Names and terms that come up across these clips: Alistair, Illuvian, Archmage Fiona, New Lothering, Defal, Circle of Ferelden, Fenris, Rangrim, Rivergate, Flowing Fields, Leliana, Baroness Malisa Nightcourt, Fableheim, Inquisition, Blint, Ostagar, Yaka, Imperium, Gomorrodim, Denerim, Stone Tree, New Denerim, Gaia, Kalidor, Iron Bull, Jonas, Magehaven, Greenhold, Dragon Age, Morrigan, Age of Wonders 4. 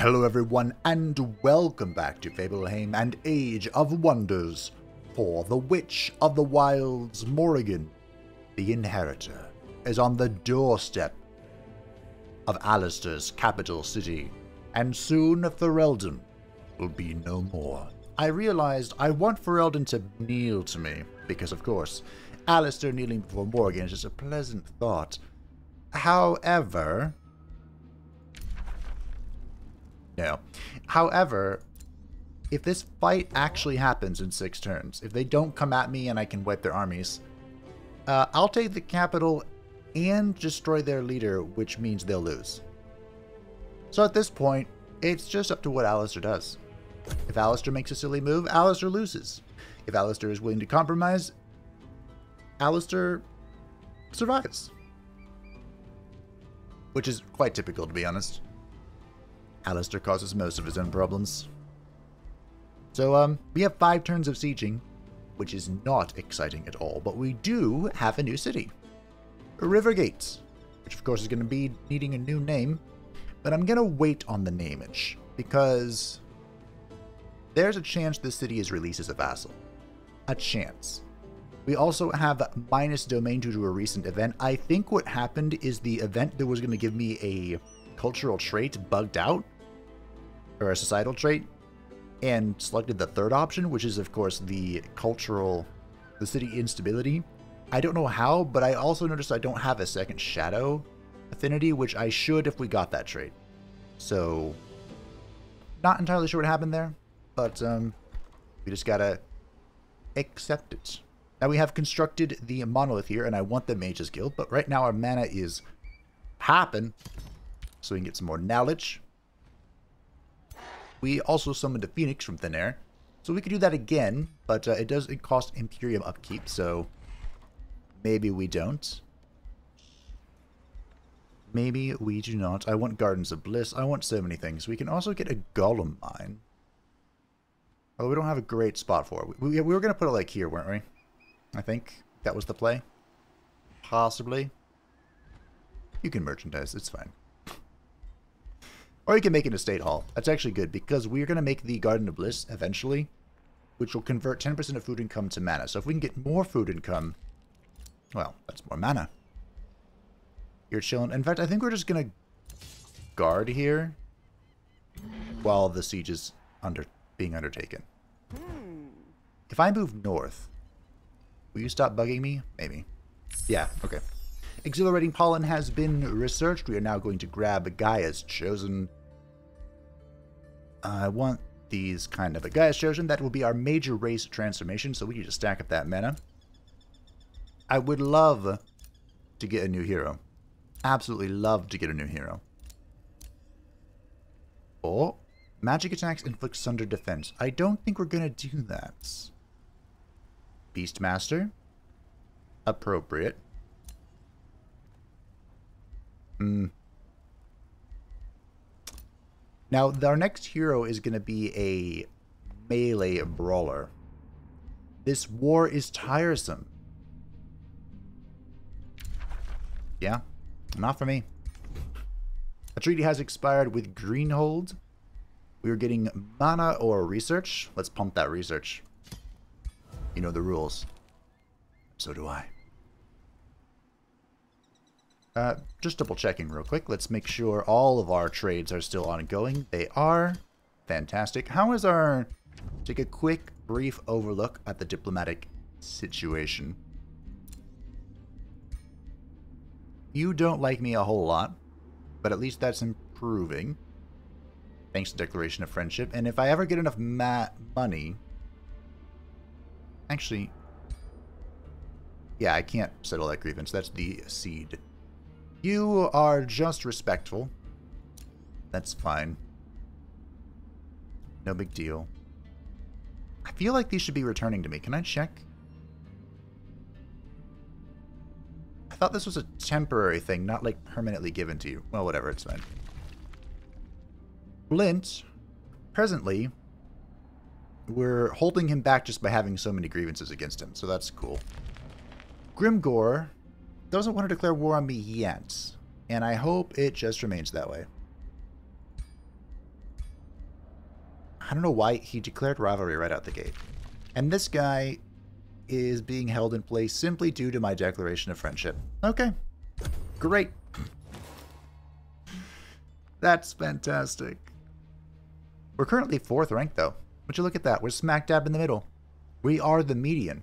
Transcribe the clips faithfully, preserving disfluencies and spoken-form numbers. Hello everyone and welcome back to Fableheim and Age of Wonders four. The Witch of the Wilds, Morrigan, the Inheritor, is on the doorstep of Alistair's capital city, and soon Ferelden will be no more. I realized I want Ferelden to kneel to me, because of course, Alistair kneeling before Morrigan is just a pleasant thought. However... No. However, if this fight actually happens in six turns, if they don't come at me and I can wipe their armies, uh, I'll take the capital and destroy their leader, which means they'll lose. So at this point, it's just up to what Alistair does. If Alistair makes a silly move, Alistair loses. If Alistair is willing to compromise, Alistair survives. Which is quite typical, to be honest. Alistair causes most of his own problems. So, um, we have five turns of sieging, which is not exciting at all, but we do have a new city. Rivergate, which of course is going to be needing a new name, but I'm going to wait on the namage, because there's a chance this city is released as a vassal. A chance. We also have minus domain due to a recent event. I think what happened is the event that was going to give me a cultural trait bugged out, or a societal trait, and selected the third option, which is of course the cultural, the city instability. I don't know how, but I also noticed I don't have a second shadow affinity, which I should if we got that trait. So, not entirely sure what happened there, but um, we just gotta accept it. Now we have constructed the monolith here, and I want the Mage's Guild, but right now our mana is poppin'. So we can get some more knowledge. We also summoned a Phoenix from thin air. So we could do that again, but uh, it does it cost Imperium upkeep, so maybe we don't. Maybe we do not. I want Gardens of Bliss. I want so many things. We can also get a Golem Mine. Oh, we don't have a great spot for it. We, we, we were going to put it like here, weren't we? I think that was the play. Possibly. You can merchandise. It's fine. Or you can make it a State Hall. That's actually good, because we're going to make the Garden of Bliss eventually, which will convert ten percent of food income to mana. So if we can get more food income, well, that's more mana. You're chilling. In fact, I think we're just going to guard here while the siege is under being undertaken. Hmm. If I move north, will you stop bugging me? Maybe. Yeah, okay. Exhilarating pollen has been researched. We are now going to grab Gaia's Chosen. I want these kind of a Gaia's Chosen. That will be our major race transformation, so we need to stack up that mana. I would love to get a new hero. Absolutely love to get a new hero. Oh, magic attacks inflict Sunder Defense. I don't think we're going to do that. Beastmaster. Appropriate. Mm. Now, our next hero is going to be a melee brawler. This war is tiresome. Yeah, not for me. A treaty has expired with Greenhold. We're getting mana or research. Let's pump that research. You know the rules. So do I. Uh, just double checking real quick. Let's make sure all of our trades are still ongoing. They are. Fantastic. How is our... Take a quick, brief overlook at the diplomatic situation. You don't like me a whole lot, but at least that's improving. Thanks to Declaration of Friendship. And if I ever get enough ma money... Actually... Yeah, I can't settle that grievance. That's the seed. You are just respectful. That's fine. No big deal. I feel like these should be returning to me. Can I check? I thought this was a temporary thing, not like permanently given to you. Well, whatever, it's fine. Blint, presently, we're holding him back just by having so many grievances against him, so that's cool. Grimgore doesn't want to declare war on me yet, and I hope it just remains that way. I don't know why he declared rivalry right out the gate. And this guy is being held in place simply due to my declaration of friendship. Okay, great. That's fantastic. We're currently fourth ranked though. Would you look at that? We're smack dab in the middle. We are the median.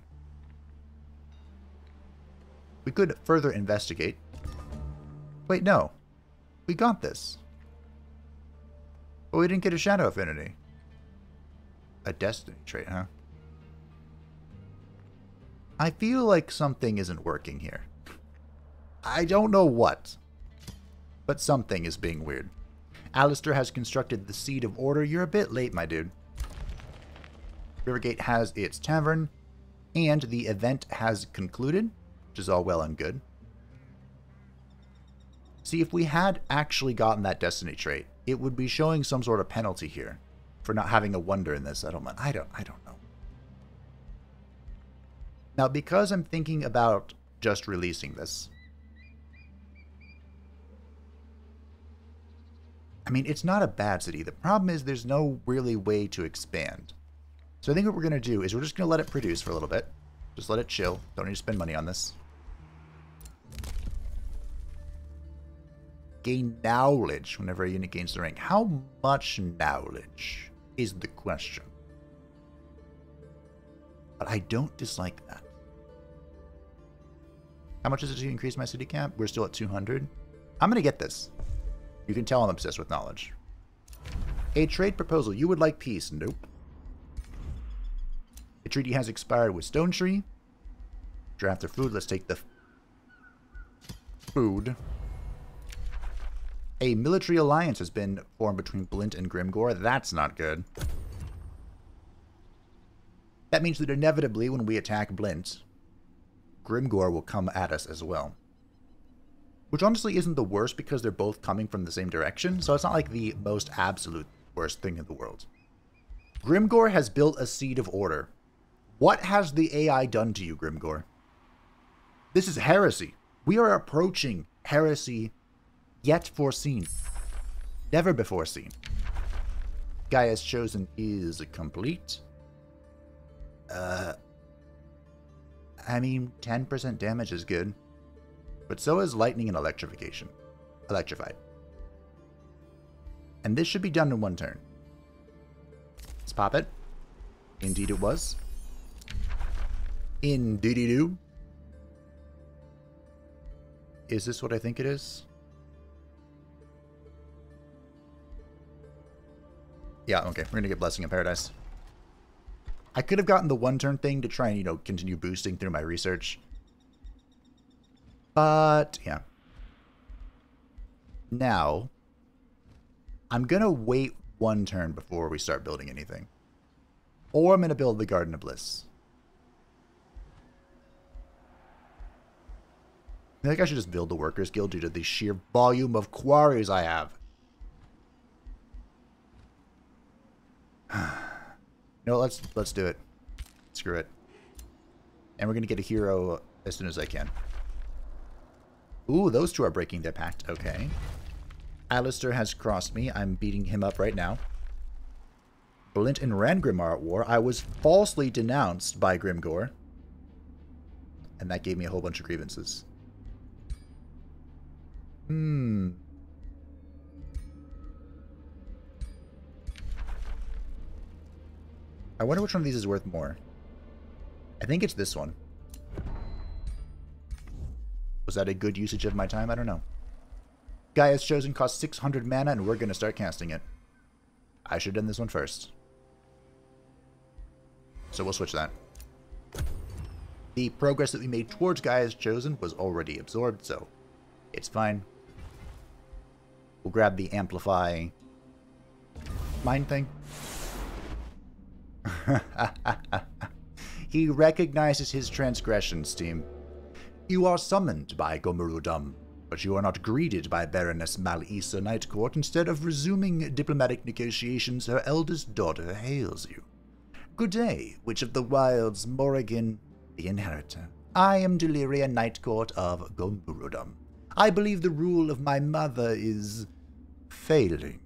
We could further investigate. Wait, no. We got this. But we didn't get a shadow affinity. A destiny trait, huh? I feel like something isn't working here. I don't know what. But something is being weird. Alistair has constructed the Seed of Order. You're a bit late, my dude. Rivergate has its tavern. And the event has concluded. Which is all well and good. See, if we had actually gotten that destiny trait, it would be showing some sort of penalty here for not having a wonder in this settlement. I don't I don't know. Now, because I'm thinking about just releasing this, I mean, it's not a bad city. The problem is there's no really way to expand. So I think what we're going to do is we're just going to let it produce for a little bit. Just let it chill. Don't need to spend money on this. Gain knowledge whenever a unit gains the rank. How much knowledge is the question? But I don't dislike that. How much is it to increase my city cap? We're still at two hundred. I'm going to get this. You can tell I'm obsessed with knowledge. A trade proposal. You would like peace. Nope. The treaty has expired with Stone Tree. Draft their food. Let's take the food. A military alliance has been formed between Blint and Grimgore. That's not good. That means that inevitably when we attack Blint, Grimgore will come at us as well. Which honestly isn't the worst because they're both coming from the same direction, so it's not like the most absolute worst thing in the world. Grimgore has built a Seed of Order. What has the A I done to you, Grimgore? This is heresy. We are approaching heresy yet foreseen. Never before seen. Guy has chosen is complete. Uh, I mean, ten percent damage is good. But so is lightning and electrification. Electrified. And this should be done in one turn. Let's pop it. Indeed it was. Indeedy-doo. Is this what I think it is? Yeah, okay. We're going to get Blessing in Paradise. I could have gotten the one-turn thing to try and, you know, continue boosting through my research. But, yeah. Now, I'm going to wait one turn before we start building anything. Or I'm going to build the Garden of Bliss. I think I should just build the Workers Guild due to the sheer volume of quarries I have. No, let's let's do it. Screw it. And we're gonna get a hero as soon as I can. Ooh, those two are breaking their pact. Okay. Alistair has crossed me. I'm beating him up right now. Blint and Rangrim are at war. I was falsely denounced by Grimgore. And that gave me a whole bunch of grievances. Hmm. I wonder which one of these is worth more. I think it's this one. Was that a good usage of my time? I don't know. Gaia's Chosen costs six hundred mana, and we're going to start casting it. I should have done this one first. So we'll switch that. The progress that we made towards Gaia's Chosen was already absorbed, so it's fine. We'll grab the Amplify Mind thing. He recognizes his transgressions, team. You are summoned by Gomorrodim, but you are not greeted by Baroness Malisa Nightcourt. Instead of resuming diplomatic negotiations, her eldest daughter hails you. Good day, Witch of the Wilds, Morrigan, the Inheritor. I am Deliria Nightcourt of Gomorrodim. I believe the rule of my mother is failing.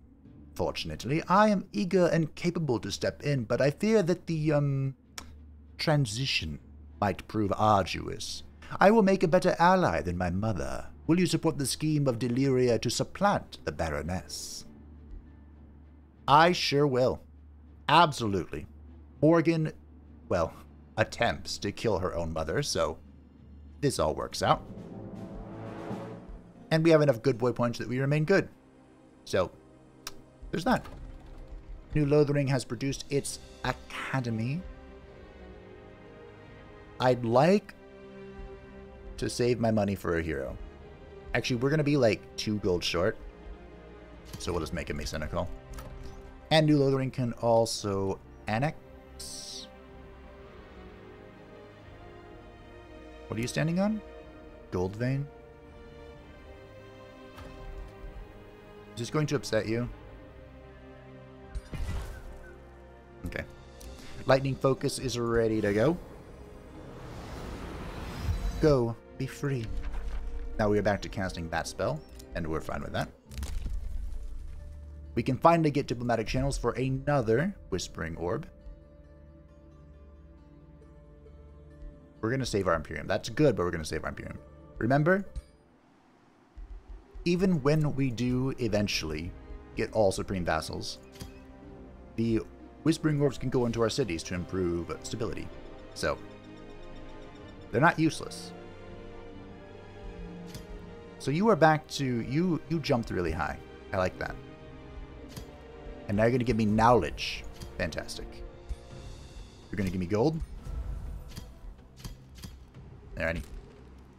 unfortunately. I am eager and capable to step in, but I fear that the, um, transition might prove arduous. I will make a better ally than my mother. Will you support the scheme of Deliria to supplant the Baroness? I sure will. Absolutely. Morrigan, well, attempts to kill her own mother, so this all works out. And we have enough good boy points that we remain good. So, there's that. New Lothering has produced its academy. I'd like to save my money for a hero. Actually, we're going to be like two gold short. So we'll just make him cynical. And New Lothering can also annex. What are you standing on? Gold vein? Is this going to upset you? Okay. Lightning Focus is ready to go. Go. Be free. Now we are back to casting that spell, and we're fine with that. We can finally get diplomatic channels for another Whispering Orb. We're going to save our Imperium. That's good, but we're going to save our Imperium. Remember, even when we do eventually get all Supreme Vassals, the Whispering Orbs can go into our cities to improve stability. So, they're not useless. So you are back to... You, you jumped really high. I like that. And now you're going to give me knowledge. Fantastic. You're going to give me gold. Alrighty.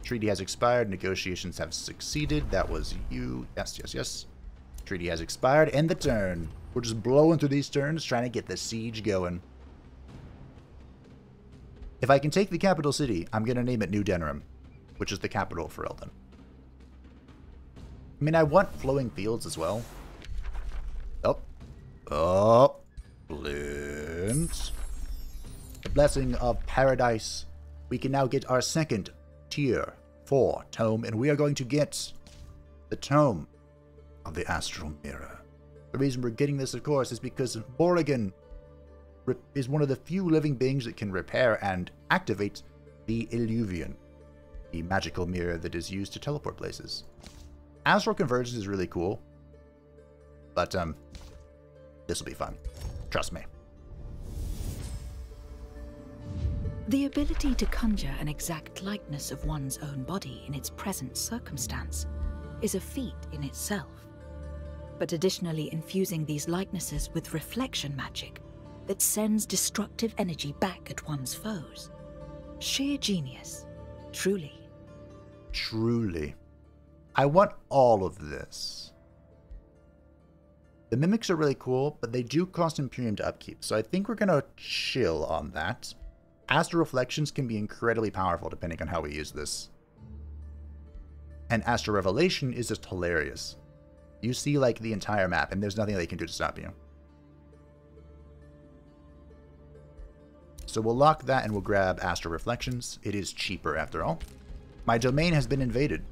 Treaty has expired. Negotiations have succeeded. That was you. Yes, yes, yes. Treaty has expired. End the turn. We're just blowing through these turns, trying to get the siege going. If I can take the capital city, I'm going to name it New Denerim, which is the capital of Ferelden. I mean, I want flowing fields as well. Oh, Blint. The Blessing of Paradise. We can now get our second tier four tome, and we are going to get the Tome of the Astral Mirror. The reason we're getting this, of course, is because Morrigan is one of the few living beings that can repair and activate the Illuvian, the magical mirror that is used to teleport places. Astral Convergence is really cool, but, um... this will be fun. Trust me. The ability to conjure an exact likeness of one's own body in its present circumstance is a feat in itself. But additionally infusing these likenesses with reflection magic that sends destructive energy back at one's foes. Sheer genius. Truly. Truly. I want all of this. The mimics are really cool, but they do cost Imperium to upkeep, so I think we're going to chill on that. Astral Reflections can be incredibly powerful depending on how we use this. And Astral Revelation is just hilarious. You see, like, the entire map, and there's nothing they can do to stop you. So we'll lock that, and we'll grab Astral Reflections. It is cheaper, after all. My domain has been invaded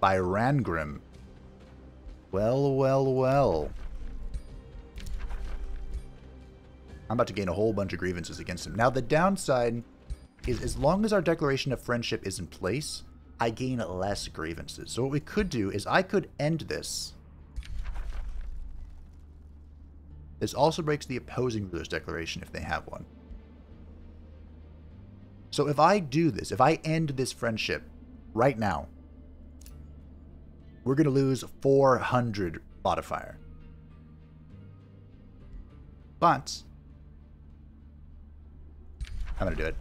by Rangrim. Well, well, well. I'm about to gain a whole bunch of grievances against him. Now, the downside is as long as our declaration of friendship is in place, I gain less grievances. So what we could do is I could end this. This also breaks the opposing ruler's declaration if they have one. So if I do this, if I end this friendship right now, we're going to lose four hundred modifier. But I'm going to do it.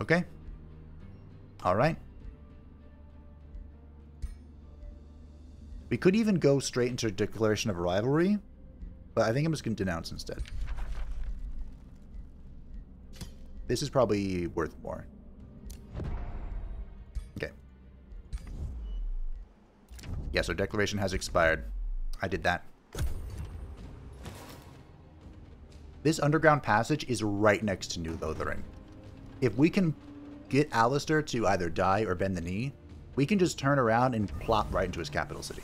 Okay. All right. We could even go straight into a declaration of rivalry, but I think I'm just going to denounce instead. This is probably worth more. Yes, our declaration has expired. I did that. This underground passage is right next to New Lothering. If we can get Alistair to either die or bend the knee, we can just turn around and plop right into his capital city.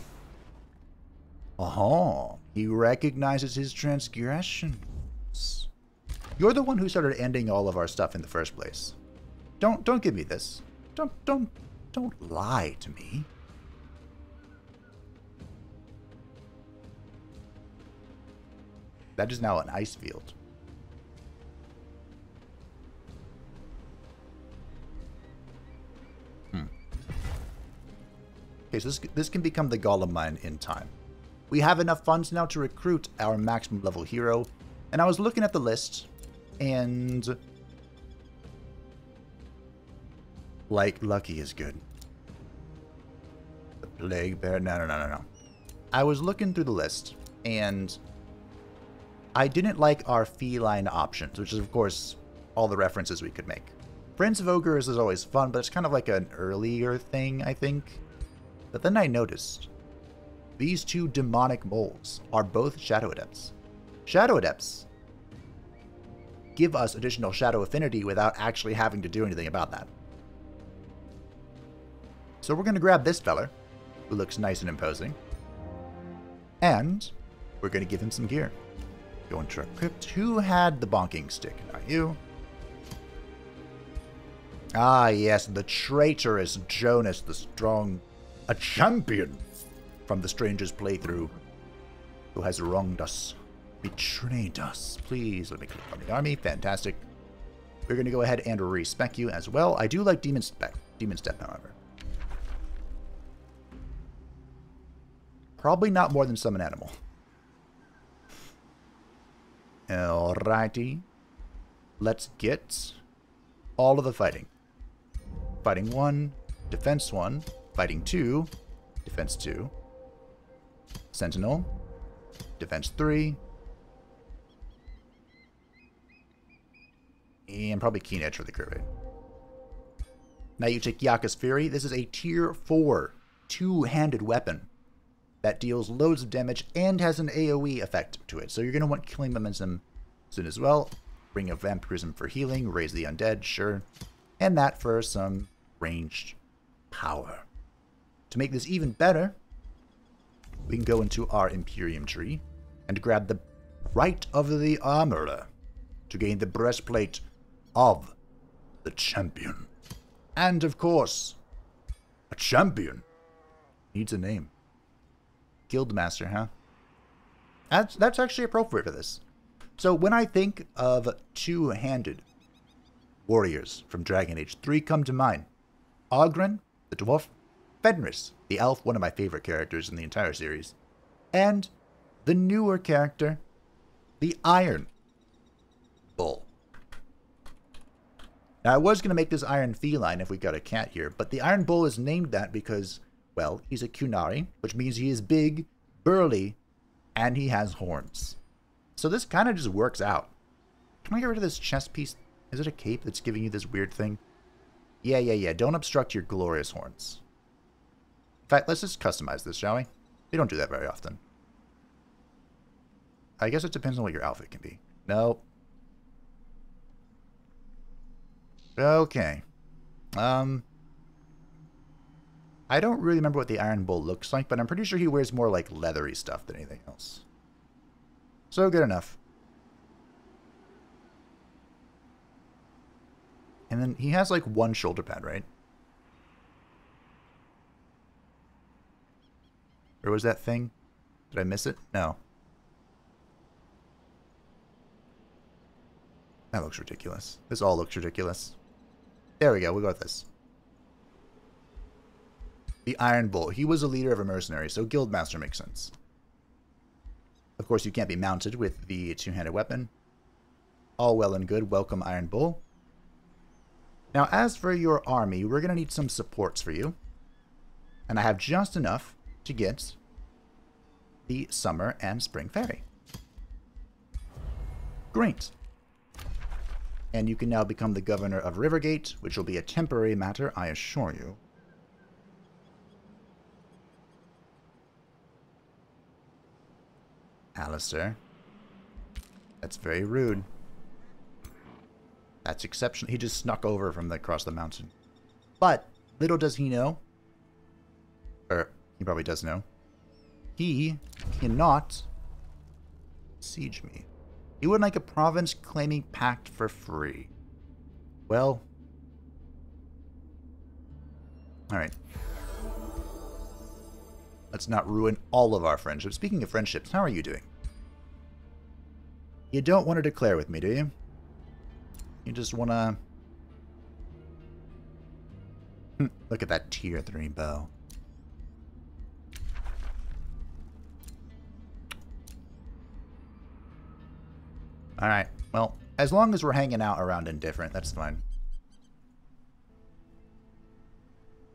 Uh-huh. He recognizes his transgressions. You're the one who started ending all of our stuff in the first place. Don't, don't give me this. Don't, don't, don't lie to me. That is now an ice field. Hmm. Okay, so this, this can become the Golem Mine in time. We have enough funds now to recruit our maximum level hero. And I was looking at the list, and... like, lucky is good. The Plague Bear, no, no, no, no, no. I was looking through the list, and I didn't like our feline options, which is, of course, all the references we could make. Friends of Ogres is always fun, but it's kind of like an earlier thing, I think. But then I noticed... these two demonic moles are both Shadow Adepts. Shadow Adepts give us additional Shadow Affinity without actually having to do anything about that. So we're going to grab this fella, who looks nice and imposing, and we're going to give him some gear. Go into our crypt. Who had the bonking stick? Not you. Ah, yes, the traitorous Jonas the Strong, a champion from the Stranger's Playthrough, who has wronged us, betrayed us. Please let me click on the army. Fantastic. We're going to go ahead and respec you as well. I do like Demon Spec, Demon Step, however. Probably not more than Summon Animal. Alrighty. Let's get all of the fighting. Fighting one, defense one, fighting two, defense two. Sentinel, defense three, and probably Keen Edge for the curve. Now you take Yaka's Fury. This is a tier four two-handed weapon that deals loads of damage and has an AoE effect to it. So you're going to want Killing Momentum soon as well. Ring of Vampirism for healing, Raise the Undead, sure. And that for some ranged power. To make this even better, we can go into our Imperium tree and grab the right of the Armorer to gain the breastplate of the champion. And of course, a champion needs a name. Guildmaster, huh? That's, that's actually appropriate for this. So when I think of two-handed warriors from Dragon Age, three come to mind. Oghren, the dwarf, Fenris, the elf, one of my favorite characters in the entire series, and the newer character, the Iron Bull. Now, I was going to make this Iron Feline if we got a cat here, but the Iron Bull is named that because, well, he's a Kunari, which means he is big, burly, and he has horns. So this kind of just works out. Can I get rid of this chest piece? Is it a cape that's giving you this weird thing? Yeah, yeah, yeah. Don't obstruct your glorious horns. In fact, let's just customize this, shall we? They don't do that very often. I guess it depends on what your outfit can be. Nope. Okay. Um. I don't really remember what the Iron Bull looks like, but I'm pretty sure he wears more like leathery stuff than anything else. So good enough. And then he has like one shoulder pad, right? Where was that thing? Did I miss it? No. That looks ridiculous. This all looks ridiculous. There we go. We'll go with this. The Iron Bull. He was a leader of a mercenary, so Guildmaster makes sense. Of course, you can't be mounted with the two-handed weapon. All well and good. Welcome, Iron Bull. Now, as for your army, we're going to need some supports for you. And I have just enough to get the Summer and Spring Fairy. Great. And you can now become the governor of Rivergate, which will be a temporary matter, I assure you. Alistair. That's very rude. That's exceptional. He just snuck over from the, across the mountain. But little does he know He probably does know. He cannot siege me. He would like a province claiming pact for free. Well. Alright. Let's not ruin all of our friendships. Speaking of friendships, how are you doing? You don't want to declare with me, do you? You just want to... Look at that tier three bow. Alright, well, as long as we're hanging out around Indifferent, that's fine.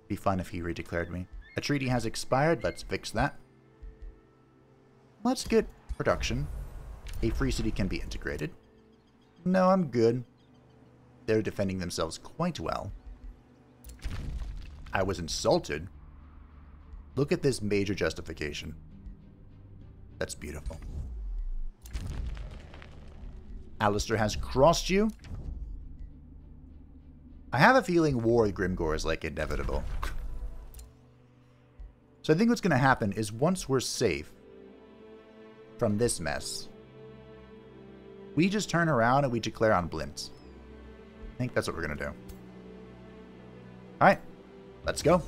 Be fun if he redeclared me. A treaty has expired, let's fix that. Let's get production. A free city can be integrated. No, I'm good. They're defending themselves quite well. I was insulted. Look at this major justification. That's beautiful. Alistair has crossed you. I have a feeling war with Grimgore is like inevitable. So I think what's going to happen is once we're safe from this mess, we just turn around and we declare on Blint. I think that's what we're going to do. Alright, let's go.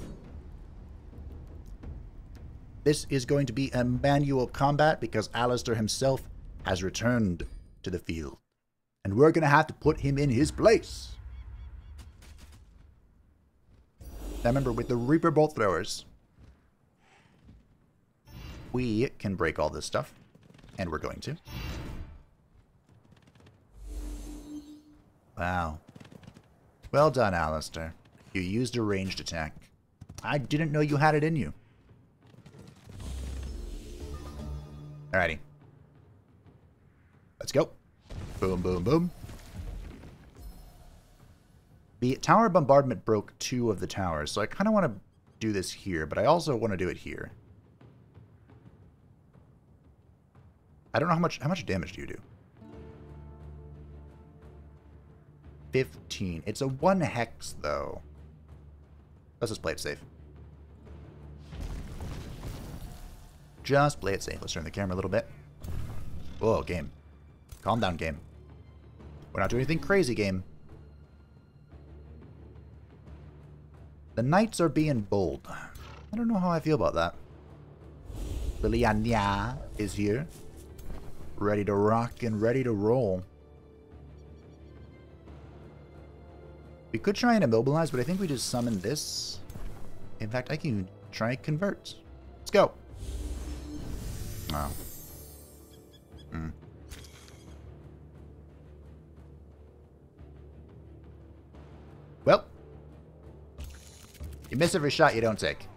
This is going to be a manual combat because Alistair himself has returned to the field. And we're going to have to put him in his place. Now remember, with the Reaper Bolt Throwers, we can break all this stuff. And we're going to. Wow. Well done, Alistair. You used a ranged attack. I didn't know you had it in you. Alrighty. Let's go. Boom, boom, boom. The tower bombardment broke two of the towers, so I kind of want to do this here, but I also want to do it here. I don't know how much, how much damage do you do? fifteen. It's a one hex, though. Let's just play it safe. Just play it safe. Let's turn the camera a little bit. Whoa, game. Calm down, game. We're not doing anything crazy, game. The knights are being bold. I don't know how I feel about that. Leliana is here. Ready to rock and ready to roll. We could try and immobilize, but I think we just summon this. In fact, I can even try and convert. Let's go. Wow. Mm. Well. You miss every shot you don't take.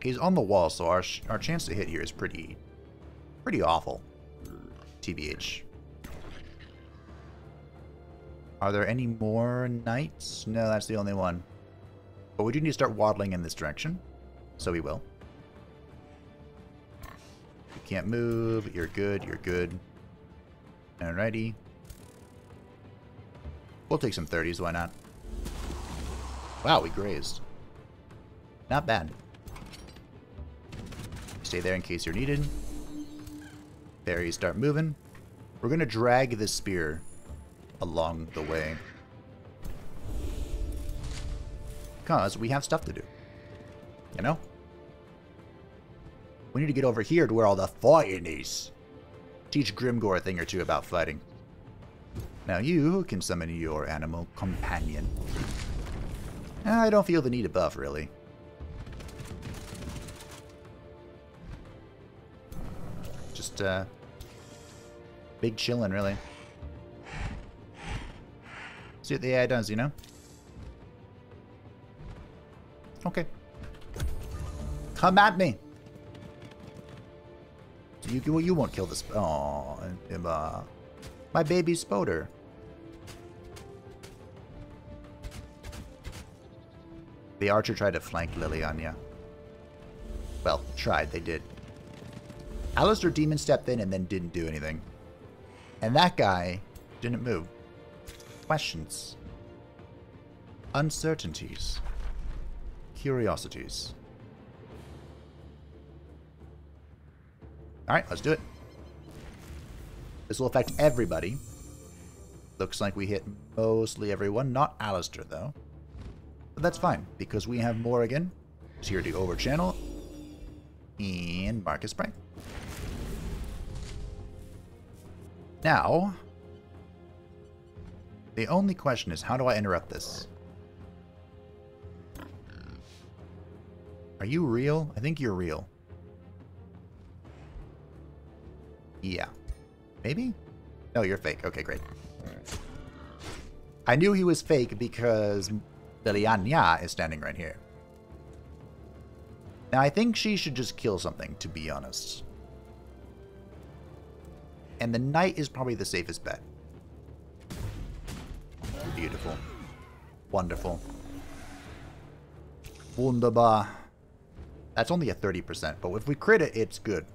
He's on the wall, so our, sh our chance to hit here is pretty, pretty awful. T B H. Are there any more knights? No, that's the only one. But we do need to start waddling in this direction. So we will. You can't move. You're good. You're good. Alrighty. We'll take some thirties. Why not? Wow, we grazed. Not bad. Stay there in case you're needed. There, you start moving. We're going to drag this spear along the way, because we have stuff to do, you know? We need to get over here to where all the fighting is. Teach Grimgore a thing or two about fighting. Now you can summon your animal companion. I don't feel the need to buff, really. Just, uh, big chillin', really. See what the A I does, you know? Okay. Come at me! You, well, you won't kill this. Oh, uh, my baby Spoder. The archer tried to flank Leliana. Well, tried, they did. Alistair Demon stepped in and then didn't do anything. And that guy didn't move. Questions. Uncertainties. Curiosities. Alright, let's do it. This will affect everybody. Looks like we hit mostly everyone. Not Alistair, though. But that's fine, because we have Morrigan, who's here to overchannel, and Marcus Bright. Now, the only question is, how do I interrupt this? Are you real? I think you're real. Yeah. Maybe? No, you're fake. Okay, great. I knew he was fake because Leliana is standing right here. Now, I think she should just kill something, to be honest. And the knight is probably the safest bet. Beautiful. Wonderful. Wunderbar. That's only a thirty percent, but if we crit it, it's good.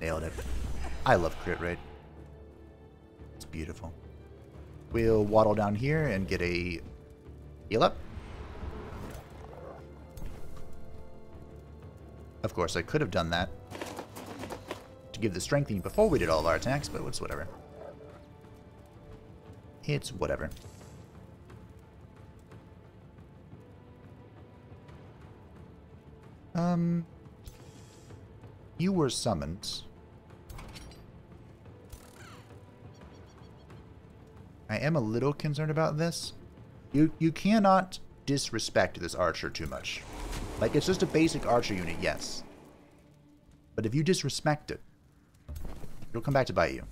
Nailed it. I love crit rate. It's beautiful. We'll waddle down here and get a heal up. Of course, I could have done that to give the strengthening before we did all of our attacks, but it's whatever. It's whatever. Um, you were summoned. I am a little concerned about this. You you cannot disrespect this archer too much. Like, it's just a basic archer unit, yes. But if you disrespect it, it'll come back to bite you.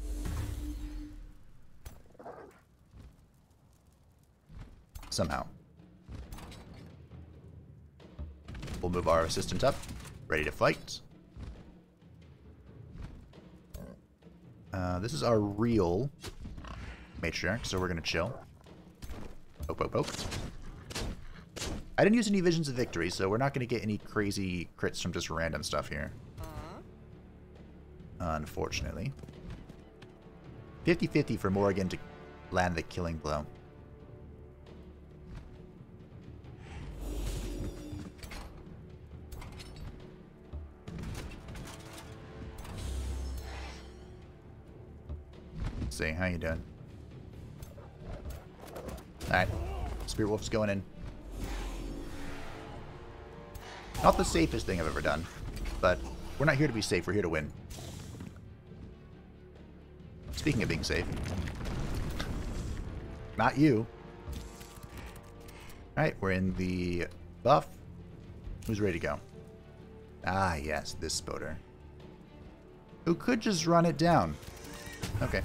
Somehow. We'll move our assistant up. Ready to fight. Uh, this is our real matriarch, so we're gonna chill. Poke, poke, poke. I didn't use any visions of victory, so we're not gonna get any crazy crits from just random stuff here. Uh-huh. Unfortunately. fifty fifty for Morrigan to land the killing blow. Let's see, how you doing? Alright, Spirit Wolf's going in. Not the safest thing I've ever done, but we're not here to be safe, we're here to win. Speaking of being safe, not you. Alright, we're in the buff. Who's ready to go? Ah, yes, this Spoder. Who could just run it down. Okay.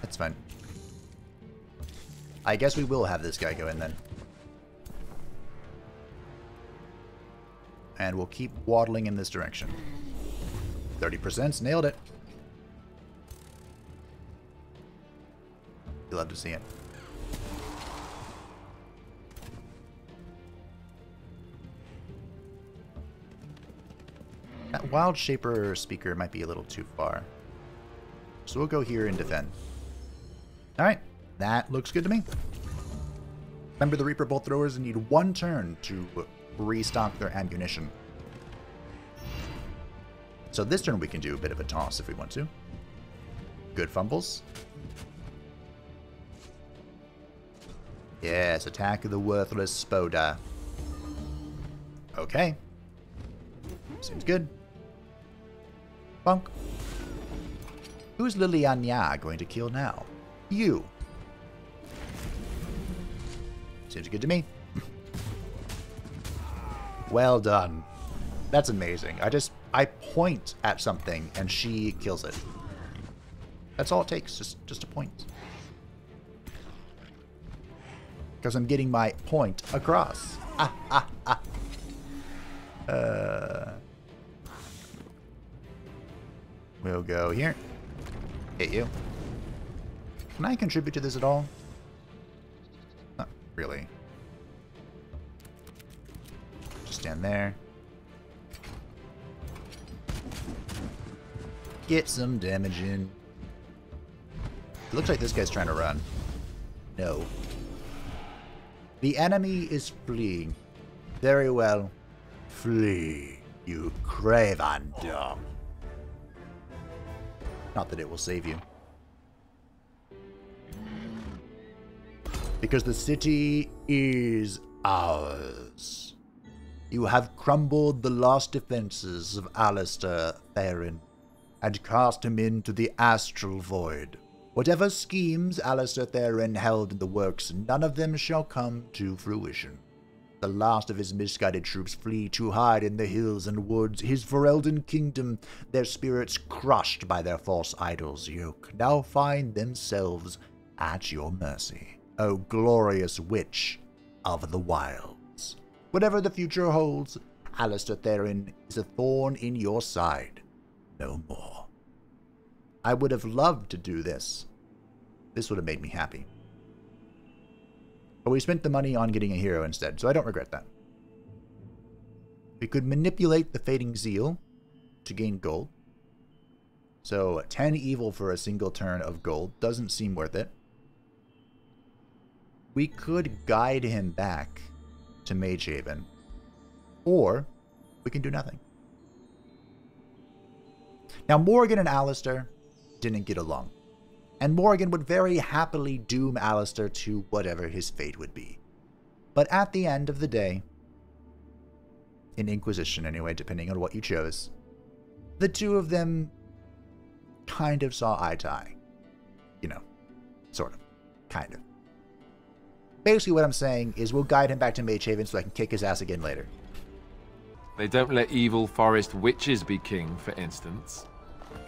That's fine. I guess we will have this guy go in then. And we'll keep waddling in this direction. thirty percent, nailed it. You love to see it. That Wild Shaper speaker might be a little too far. So we'll go here and defend. Alright, that looks good to me. Remember, the Reaper Bolt Throwers need one turn to restock their ammunition. So this turn we can do a bit of a toss if we want to. Good fumbles. Yes, attack of the worthless Spoda. Okay. Seems good. Bonk. Who's Leliana going to kill now? You. Seems good to me. Well done. That's amazing. I just, I point at something and she kills it. That's all it takes, just, just a point. Because I'm getting my point across. Ah, ah, ah. Uh, we'll go here. Hit you. Can I contribute to this at all? Not really. Stand there. Get some damage in. It looks like this guy's trying to run. No. The enemy is fleeing. Very well. Flee, you craven dumb. Not that it will save you. Because the city is ours. You have crumbled the last defenses of Alistair Theron and cast him into the astral void. Whatever schemes Alistair Theron held in the works, none of them shall come to fruition. The last of his misguided troops flee to hide in the hills and woods, his Ferelden kingdom, their spirits crushed by their false idol's yoke, now find themselves at your mercy, O glorious witch of the wilds. Whatever the future holds, Alistair Theron is a thorn in your side, no more. I would have loved to do this. This would have made me happy. But we spent the money on getting a hero instead, so I don't regret that. We could manipulate the Fading Zeal to gain gold. So ten evil for a single turn of gold doesn't seem worth it. We could guide him back to Magehaven. Or we can do nothing. Now Morrigan and Alistair didn't get along. And Morrigan would very happily doom Alistair to whatever his fate would be. But at the end of the day, in Inquisition anyway, depending on what you chose, the two of them kind of saw eye to eye. You know, sort of, kind of. Basically what I'm saying is we'll guide him back to Magehaven so I can kick his ass again later. They don't let evil forest witches be king, for instance.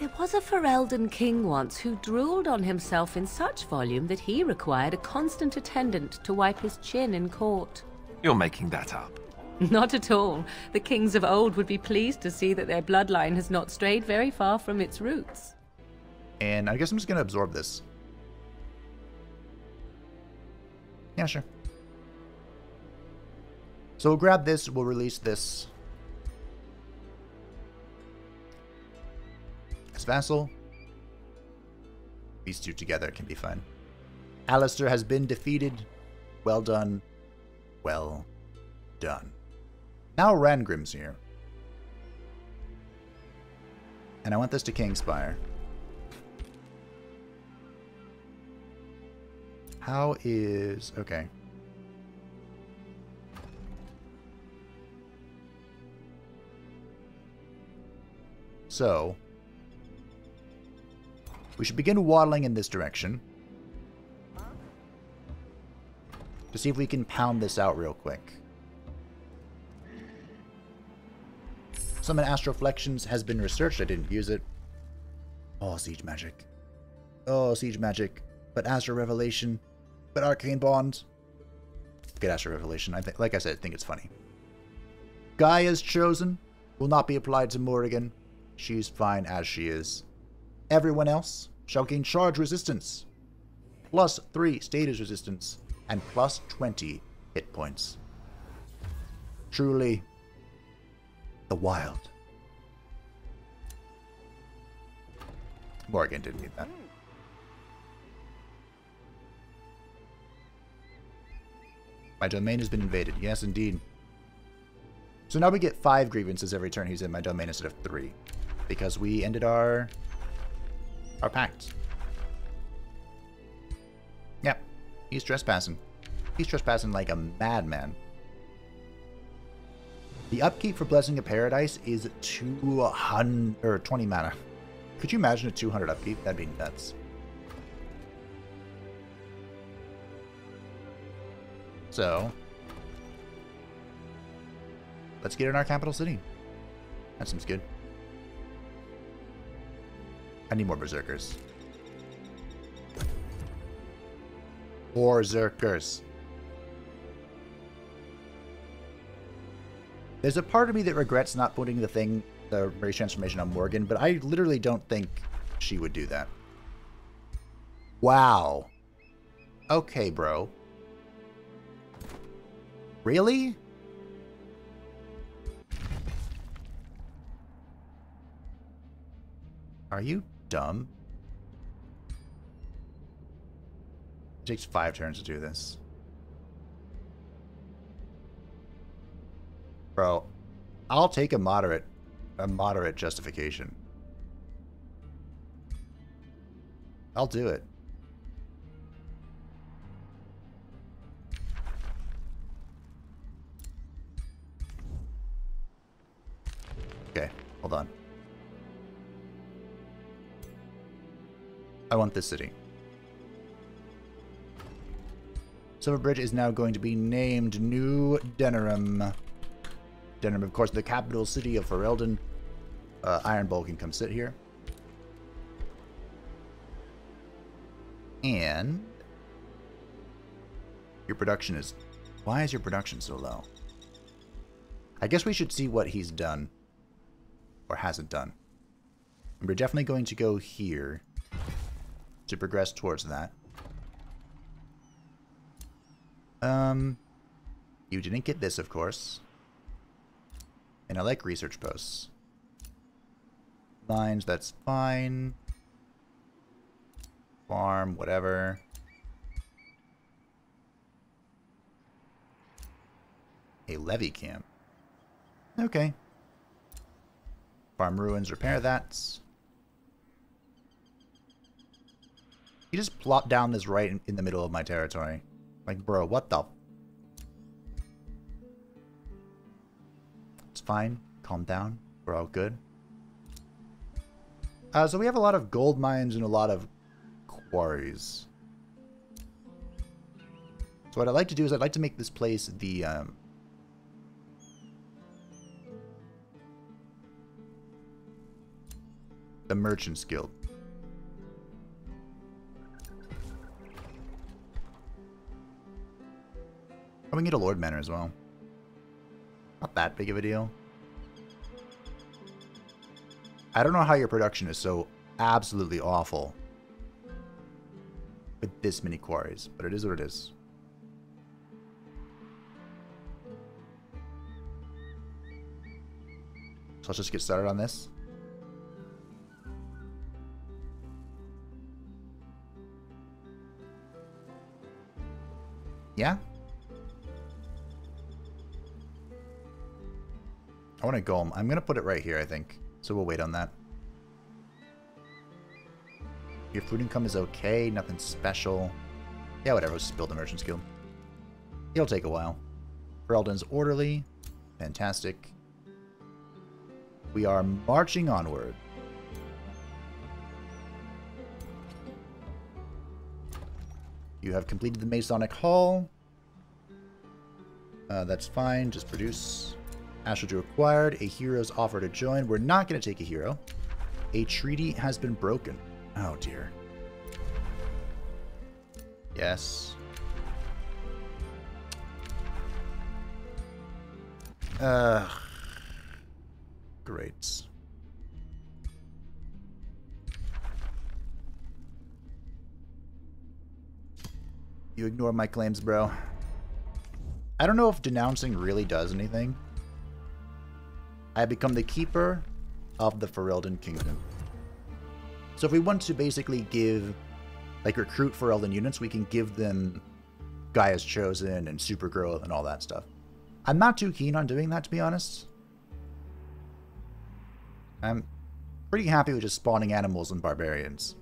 There was a Ferelden king once who drooled on himself in such volume that he required a constant attendant to wipe his chin in court. You're making that up. Not at all. The kings of old would be pleased to see that their bloodline has not strayed very far from its roots. And I guess I'm just going to absorb this. Yeah, sure. So we'll grab this, we'll release this. As vassal, these two together can be fun. Alistair has been defeated. Well done. Well done. Now Rangrim's here. And I want this to Kingspire. How is... okay. So... we should begin waddling in this direction to see if we can pound this out real quick. Summon Astroflections has been researched. I didn't use it. Oh, Siege Magic. Oh, Siege Magic. But Astral Revelation. But Arcane Bonds. Get Astral Revelation. I think, like I said, I think it's funny. Gaia's Chosen will not be applied to Morrigan. She's fine as she is. Everyone else shall gain charge resistance, plus three status resistance, and plus twenty hit points. Truly, the wild. Morrigan didn't need that. My domain has been invaded. Yes, indeed. So now we get five grievances every turn he's in my domain instead of three, because we ended our... our pact. Yep. He's trespassing. He's trespassing like a madman. The upkeep for Blessing of Paradise is two hundred or twenty mana. Could you imagine a two hundred upkeep? That'd be nuts. So let's get in our capital city. That seems good. I need more berserkers. Berserkers. There's a part of me that regrets not putting the thing, the race transformation on Morgan, but I literally don't think she would do that. Wow. Okay, bro. Really? Are you dumb? It takes five turns to do this. Bro, I'll take a moderate, a moderate justification. I'll do it. Okay, hold on. I want this city. Silverbridge is now going to be named New Denerim. Denerim, of course, the capital city of Ferelden. Uh, Iron Bull can come sit here. And your production is... Why is your production so low? I guess we should see what he's done. Or hasn't done. And we're definitely going to go here to progress towards that. Um, you didn't get this, of course. And I like research posts. Lines, that's fine. Farm, whatever. A levy camp. Okay. Farm ruins, repair that. You just plop down this right in, in the middle of my territory. Like, bro, what the? It's fine. Calm down. We're all good. Uh, so we have a lot of gold mines and a lot of quarries. So what I'd like to do is I'd like to make this place the... Um, the Merchant's Guild. Oh, we can get a Lord Manor as well. Not that big of a deal. I don't know how your production is so absolutely awful with this many quarries, but it is what it is. So let's just get started on this. Yeah? I want a golem. I'm going to put it right here, I think. So we'll wait on that. Your food income is okay. Nothing special. Yeah, whatever. Let's just build a merchant's guild. It'll take a while. Ferelden's orderly. Fantastic. We are marching onward. You have completed the Masonic Hall. Uh, that's fine. Just produce. Astral acquired. A hero's offer to join. We're not going to take a hero. A treaty has been broken. Oh, dear. Yes. Ugh. Great. You ignore my claims, bro. I don't know if denouncing really does anything. I become the keeper of the Ferelden Kingdom. So if we want to basically give, like, recruit Ferelden units, we can give them Gaia's Chosen and Supergirl and all that stuff. I'm not too keen on doing that, to be honest. I'm pretty happy with just spawning animals and barbarians.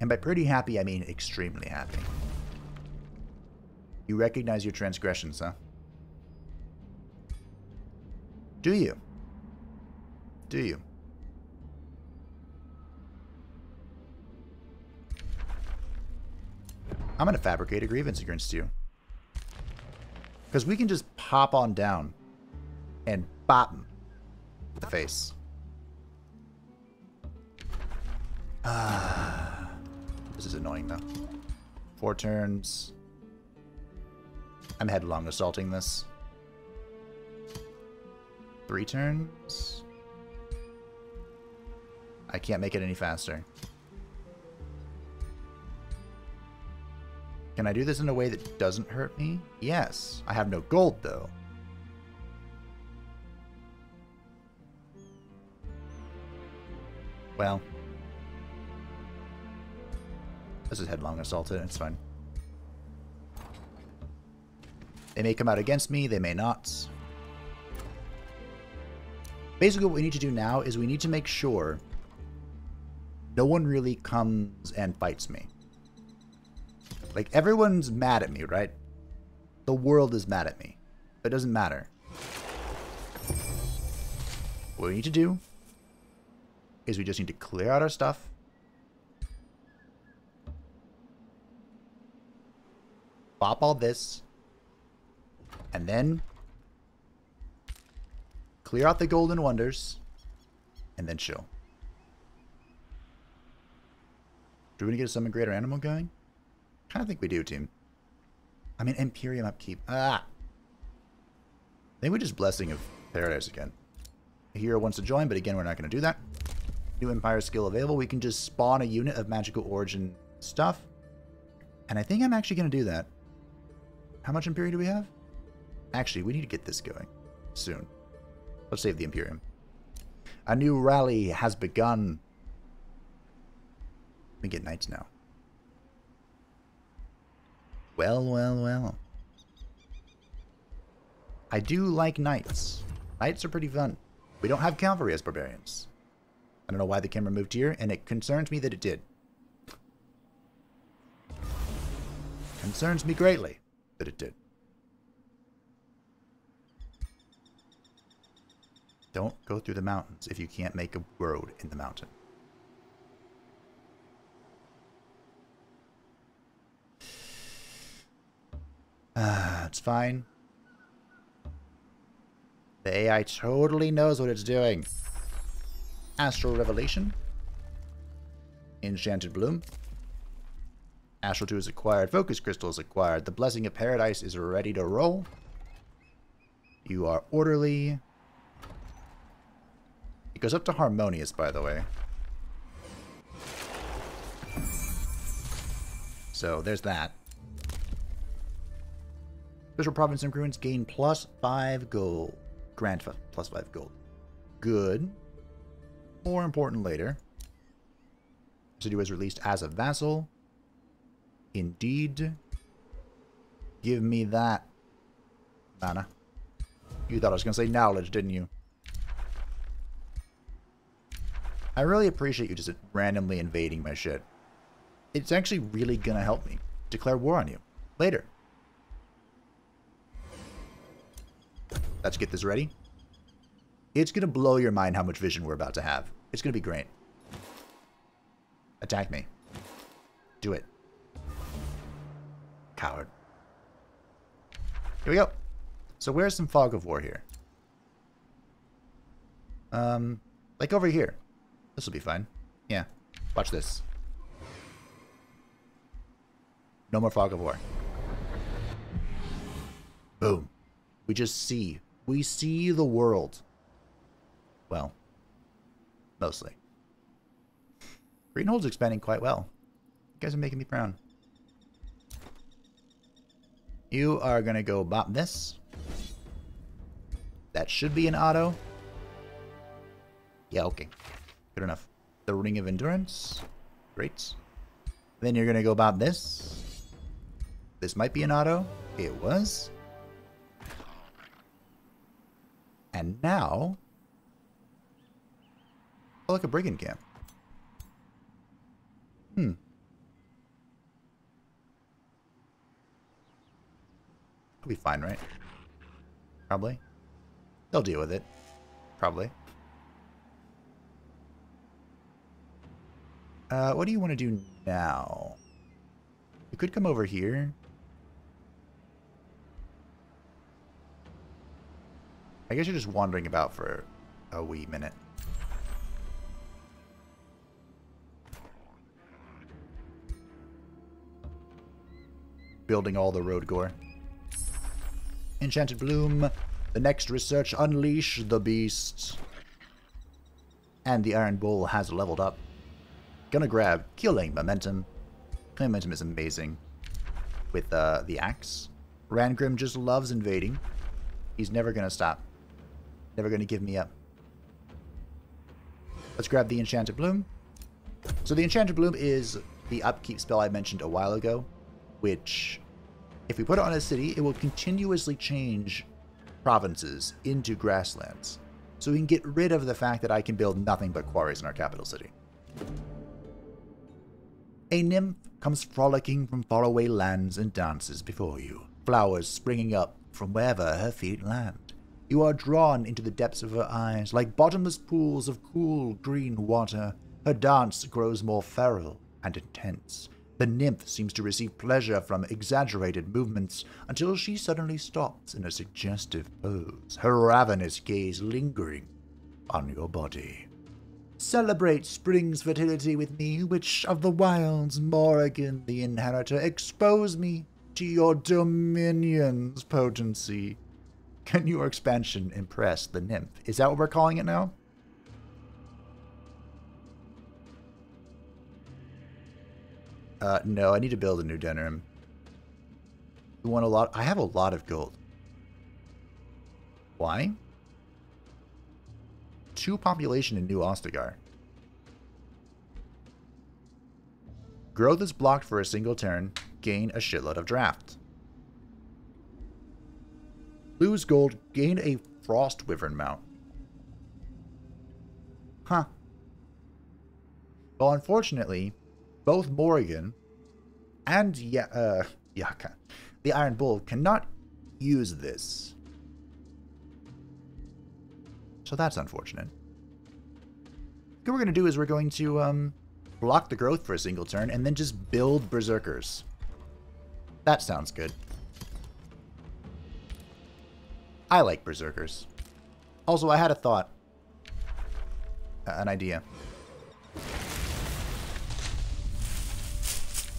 And by pretty happy, I mean extremely happy. You recognize your transgressions, huh? Do you? Do you? I'm going to fabricate a grievance against you. Because we can just pop on down and bop him in the face. Ah, this is annoying, though. Four turns. I'm headlong assaulting this. Three turns. I can't make it any faster. Can I do this in a way that doesn't hurt me? Yes. I have no gold, though. Well. This is headlong assaulted. It's fine. They may come out against me, they may not. Basically what we need to do now is we need to make sure no one really comes and fights me. Like, everyone's mad at me, right? The world is mad at me, but it doesn't matter. What we need to do is we just need to clear out our stuff. Bop all this. And then clear out the Golden Wonders. And then chill. Do we need to get a Summon Greater Animal going? I kind of think we do, team. I mean, Imperium upkeep. Ah! I think we just Blessing of Paradise again. A hero wants to join, but again, we're not going to do that. New Empire skill available. We can just spawn a unit of magical origin stuff. And I think I'm actually going to do that. How much Imperium do we have? Actually, we need to get this going soon. Let's save the Imperium. A new rally has begun. We get knights now. Well, well, well. I do like knights. Knights are pretty fun. We don't have cavalry as barbarians. I don't know why the camera moved here, and it concerns me that it did. Concerns me greatly that it did. Don't go through the mountains if you can't make a road in the mountain. Ah, uh, it's fine. The A I totally knows what it's doing. Astral Revelation. Enchanted Bloom. Astral two is acquired. Focus Crystal is acquired. The Blessing of Paradise is ready to roll. You are orderly. It goes up to Harmonious, by the way. So, there's that. Special province improvements gain plus five gold. Grant plus five gold. Good. More important later. Residue is released as a vassal. Indeed. Give me that. Mana. You thought I was going to say knowledge, didn't you? I really appreciate you just randomly invading my shit. It's actually really going to help me declare war on you later. Let's get this ready. It's going to blow your mind how much vision we're about to have. It's going to be great. Attack me. Do it. Coward. Here we go. So where's some fog of war here? Um, like over here. This will be fine. Yeah. Watch this. No more fog of war. Boom. We just see. We see the world. Well, mostly. Greenhold's expanding quite well. You guys are making me proud. You are going to go bop this. That should be an auto. Yeah, okay. Good enough. The Ring of Endurance. Great. Then you're going to go bop this. This might be an auto. It was. And now, oh, like a brigand camp. Hmm. It'll be fine, right? Probably. They'll deal with it. Probably. Uh, what do you want to do now? You could come over here. I guess you're just wandering about for a wee minute. Building all the road gore. Enchanted Bloom. The next research. Unleash the beast. And the Iron Bull has leveled up. Gonna grab Killing Momentum. Killing Momentum is amazing. With uh, the axe. Rangrim just loves invading. He's never gonna stop. Never going to give me up. Let's grab the Enchanted Bloom. So the Enchanted Bloom is the upkeep spell I mentioned a while ago, which If we put it on a city, it will continuously change provinces into grasslands. So we can get rid of the fact that I can build nothing but quarries in our capital city. A nymph comes frolicking from faraway lands and dances before you, flowers springing up from wherever her feet land. You are drawn into the depths of her eyes, like bottomless pools of cool green water. Her dance grows more feral and intense. The nymph seems to receive pleasure from exaggerated movements until she suddenly stops in a suggestive pose, her ravenous gaze lingering on your body. Celebrate spring's fertility with me, witch of the wilds, Morrigan the inheritor. Expose me to your dominion's potency. Can your expansion impress the nymph? Is that what we're calling it now? Uh, no, I need to build a new Denerim. You want a lot? I have a lot of gold. Why? Two population in New Ostagar. Growth is blocked for a single turn. Gain a shitload of draft. Lose gold. Gain a Frost Wyvern mount. Huh. Well, unfortunately, both Morrigan and Ye uh, Yaka, the Iron Bull, cannot use this. So that's unfortunate. What we're going to do is we're going to um, block the growth for a single turn and then just build Berserkers. That sounds good. I like Berserkers. Also, I had a thought. Uh, an idea.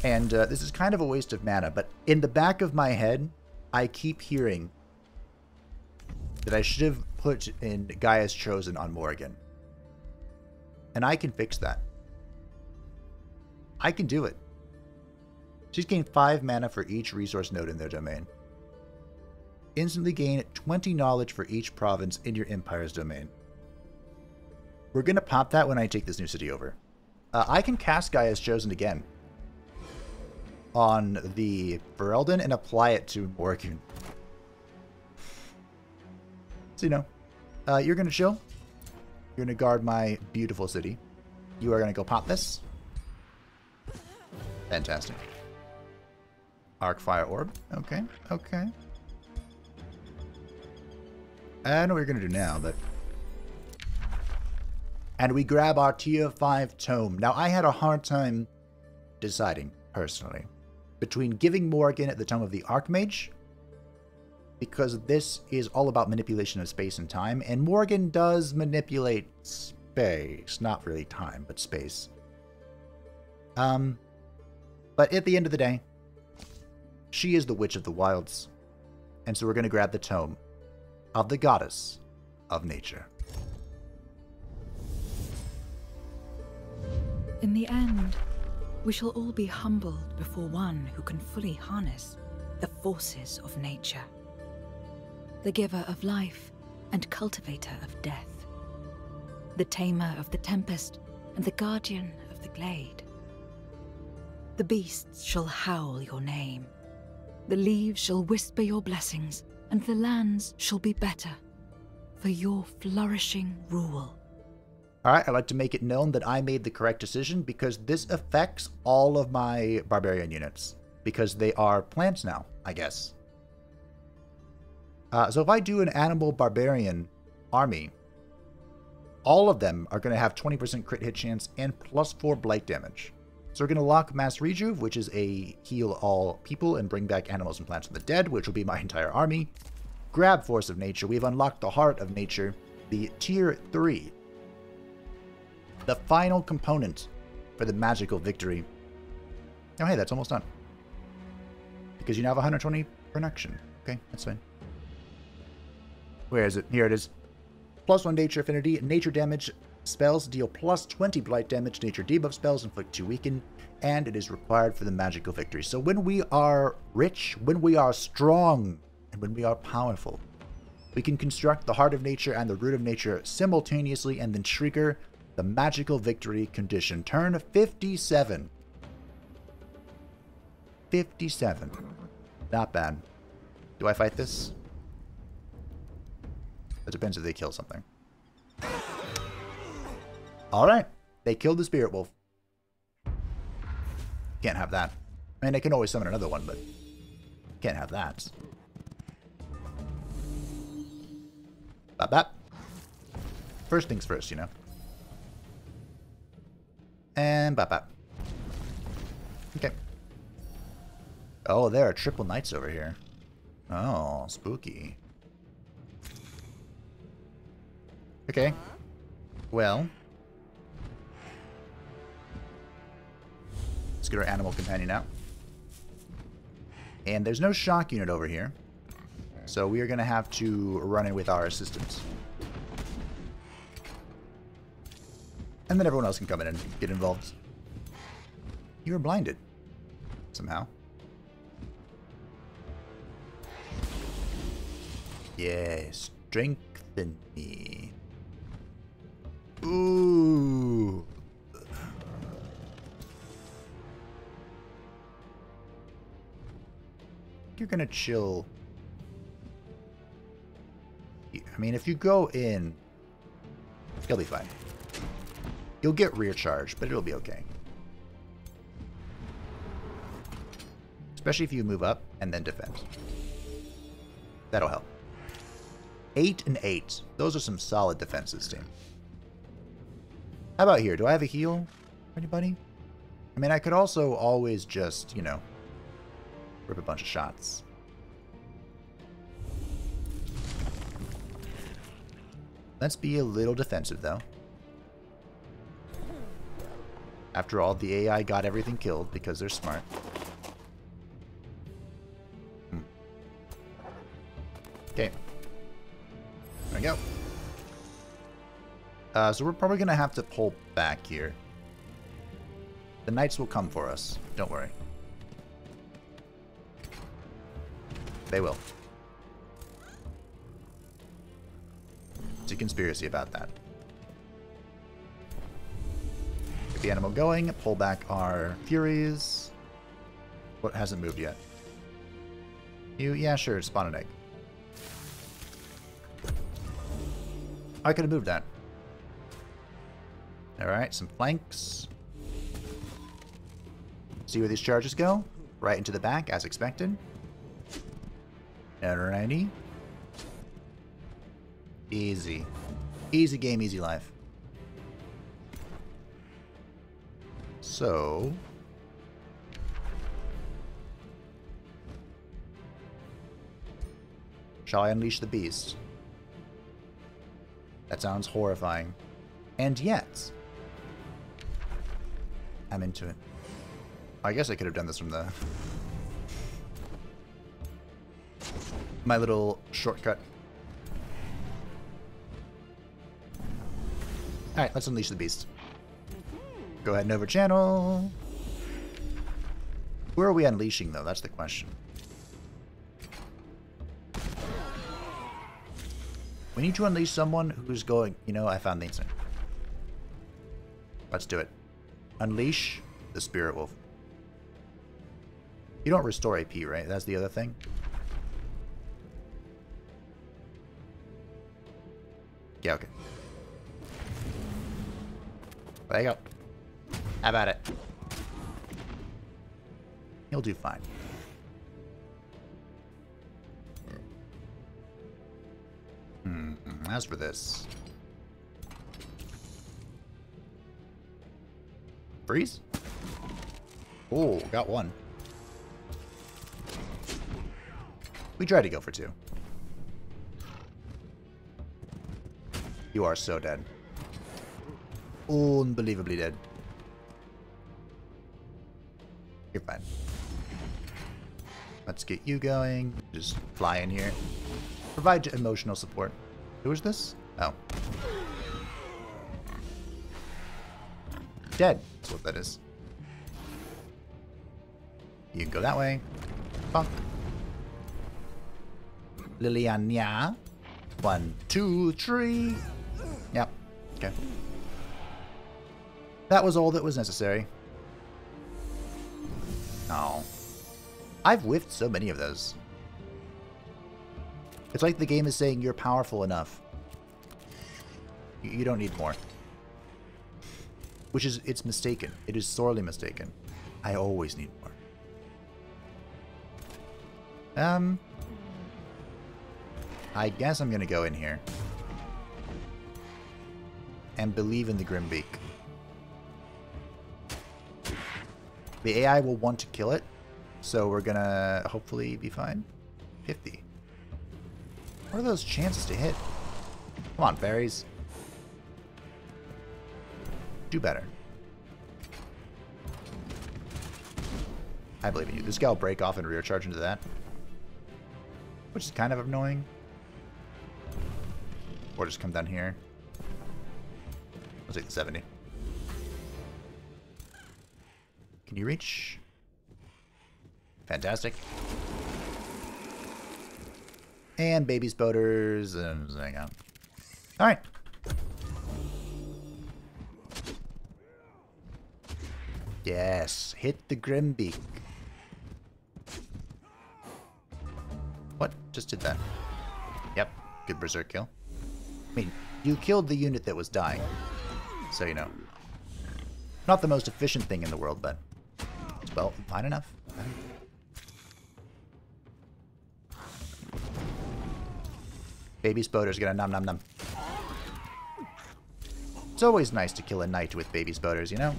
And uh, this is kind of a waste of mana, but in the back of my head, I keep hearing that I should have put in Gaia's Chosen on Morrigan. And I can fix that. I can do it. She's gained five mana for each resource node in their domain. Instantly gain twenty knowledge for each province in your empire's domain. We're going to pop that when I take this new city over. Uh, I can cast Gaia's Chosen again on the Ferelden and apply it to Morrigan. So, you know, uh, you're going to chill. You're going to guard my beautiful city. You are going to go pop this. Fantastic. Arc Fire Orb. Okay, okay. I don't know what you're going to do now, but... And we grab our tier five tome. Now, I had a hard time deciding, personally, between giving Morrigan at the Tome of the Archmage, because this is all about manipulation of space and time, and Morrigan does manipulate space. Not really time, but space. Um, but at the end of the day, she is the Witch of the Wilds, and so we're going to grab the Tome of the Goddess of Nature. In the end, we shall all be humbled before one who can fully harness the forces of nature. The giver of life and cultivator of death. The tamer of the tempest and the guardian of the glade. The beasts shall howl your name. The leaves shall whisper your blessings and the lands shall be better for your flourishing rule. Alright, I'd like to make it known that I made the correct decision because this affects all of my barbarian units. Because they are plants now, I guess. Uh, so if I do an animal barbarian army, all of them are going to have twenty percent crit hit chance and plus four blight damage. So we're going to lock Mass Rejuve, which is a heal all people and bring back animals and plants from the dead, which will be my entire army. Grab Force of Nature. We've unlocked the Heart of Nature, the tier three. The final component for the magical victory. Oh, hey, that's almost done. Because you now have one hundred twenty production. Okay, that's fine. Where is it? Here it is. Plus one nature affinity. Nature damage spells deal plus twenty blight damage. Nature debuff spells inflict two weaken. And it is required for the magical victory. So when we are rich, when we are strong, and when we are powerful, we can construct the Heart of Nature and the Root of Nature simultaneously and then Shrieker, the magical victory condition. Turn fifty-seven. fifty-seven. Not bad. Do I fight this? It depends if they kill something. Alright. They killed the Spirit Wolf. Can't have that. I mean, I can always summon another one, but can't have that. Bop, bop. First things first, you know. And bop, bop. Okay. Oh, there are triple knights over here. Oh, spooky. Okay. Well. Let's get our animal companion out. And there's no shock unit over here. So we are going to have to run in with our assistance. And then everyone else can come in and get involved. You were blinded. Somehow. Yes. Strengthen me. Ooh. You're going to chill. I mean, if you go in, you'll be fine. You'll get rear charge, but it'll be okay. Especially if you move up and then defend. That'll help. Eight and eight. Those are some solid defenses, team. How about here? Do I have a heal for anybody? I mean, I could also always just, you know, rip a bunch of shots. Let's be a little defensive, though. After all, the A I got everything killed because they're smart. Hmm. Okay. There we go. Uh, so we're probably going to have to pull back here. The knights will come for us. Don't worry. They will. It's a conspiracy about that. Get the animal going, pull back our Furies. What hasn't moved yet? You, yeah, sure, spawn an egg. I could have moved that. Alright, some flanks. See where these charges go? Right into the back, as expected. Alrighty. Easy. Easy game, easy life. So. Shall I unleash the beast? That sounds horrifying. And yet, I'm into it. I guess I could have done this from the... my little shortcut. Alright, let's unleash the beast. Go ahead and over channel. Where are we unleashing, though? That's the question. We need to unleash someone who's going... You know, I found the answer. Let's do it. Unleash the Spirit Wolf. You don't restore A P, right? That's the other thing. Yeah, okay. There you go. How about it? He'll do fine. Mm-hmm. As for this... Freeze? Oh, got one. We tried to go for two. You are so dead. Unbelievably dead. You're fine. Let's get you going. Just fly in here. Provide emotional support. Who is this? Oh. Dead. That's what that is. You can go that way. Bonk. Leliana. One, two, three. Yep. Okay. That was all that was necessary. Oh. I've whiffed so many of those. It's like the game is saying you're powerful enough. You don't need more. Which is, it's mistaken. It is sorely mistaken. I always need more. Um, I guess I'm gonna go in here and believe in the Grimbeak. The A I will want to kill it, so we're gonna hopefully be fine. fifty. What are those chances to hit? Come on, fairies. Do better. I believe in you. This guy will break off and rear charge into that, which is kind of annoying. Or just come down here. Let's take the seventy. Can you reach? Fantastic. And baby's boaters. And hang on. All right. Yes, hit the Grimbeak. What? Just did that. Yep, good berserk kill. I mean, you killed the unit that was dying. So, you know. Not the most efficient thing in the world, but... well, fine enough. Baby Spoder's gonna nom nom nom. It's always nice to kill a knight with baby Spoders, you know?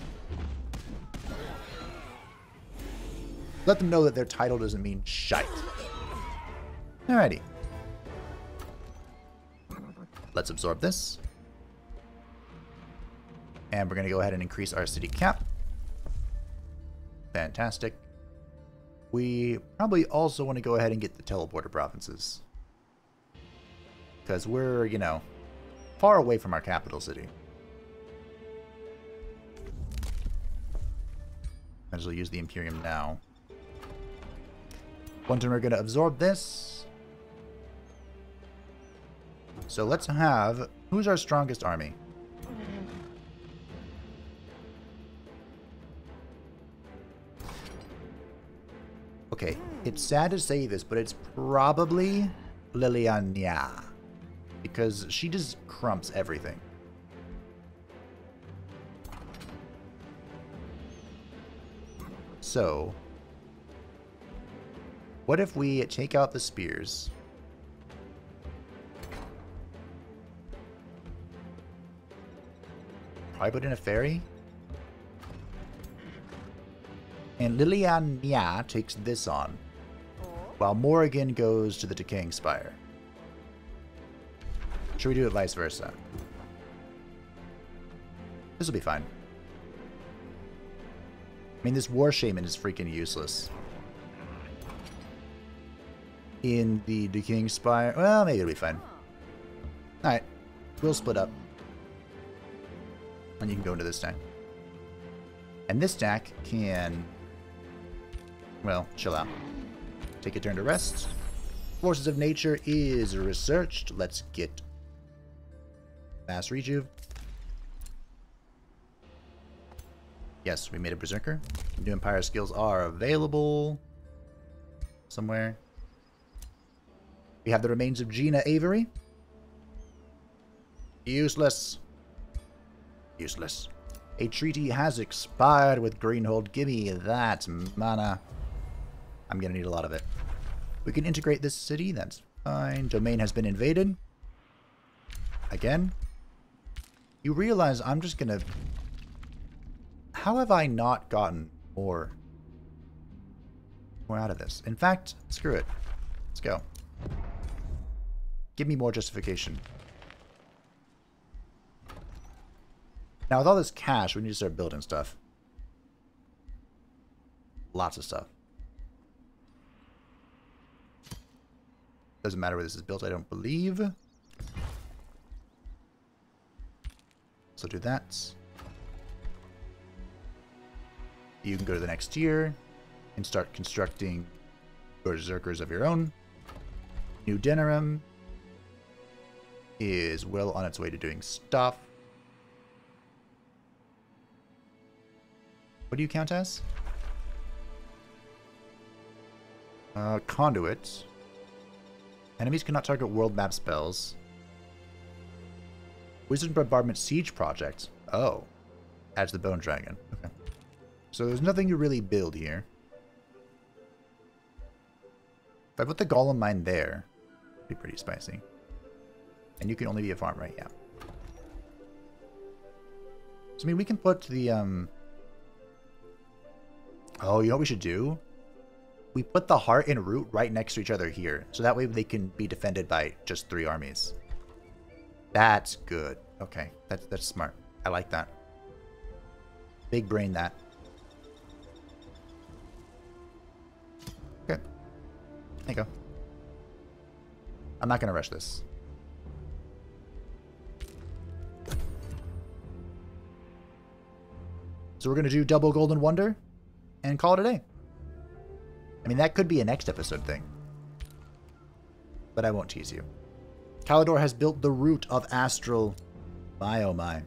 Let them know that their title doesn't mean shite. Alrighty. Let's absorb this. And we're going to go ahead and increase our city cap. Fantastic. We probably also want to go ahead and get the teleporter provinces. Because we're, you know, far away from our capital city. Might as well use the Imperium now. One turn we're going to absorb this. So let's have... who's our strongest army? Okay, it's sad to say this, but it's probably Leliana. Because she just crumps everything. So... what if we take out the spears? Probably put in a fairy. And Liliana takes this on, while Morrigan goes to the Decaying Spire. Should we do it vice versa? This will be fine. I mean, this War Shaman is freaking useless. In the Decaying Spire. Well, maybe it'll be fine. Alright. We'll split up. And you can go into this deck. And this deck can... well, chill out. Take a turn to rest. Forces of Nature is researched. Let's get... mass rejuve. Yes, we made a Berserker. New Empire skills are available. Somewhere. We have the remains of Gina Avery. Useless. Useless. A treaty has expired with Greenhold. Give me that mana. I'm going to need a lot of it. We can integrate this city. That's fine. Domain has been invaded. Again. You realize I'm just going to... how have I not gotten more? More out of this? In fact, screw it. Let's go. Give me more justification. Now, with all this cash, we need to start building stuff. Lots of stuff. Doesn't matter where this is built, I don't believe. So do that. You can go to the next tier and start constructing berserkers of your own. New Denerim is well on its way to doing stuff. What do you count as? Uh, conduit. Enemies cannot target world map spells. Wizard Bombardment Siege Project. Oh. Adds the Bone Dragon. Okay. So there's nothing to really build here. If I put the Golem Mine there, it'd be pretty spicy. And you can only be a farm, right? Yeah. So, I mean, we can put the, um... Oh, you know what we should do? We put the Heart and Root right next to each other here. So that way they can be defended by just three armies. That's good. Okay, that's, that's smart. I like that. Big brain, that. Okay. There you go. I'm not going to rush this. So we're going to do double Golden Wonder and call it a day. I mean, that could be a next episode thing. But I won't tease you. Kalidor has built the root of Astral. My oh my.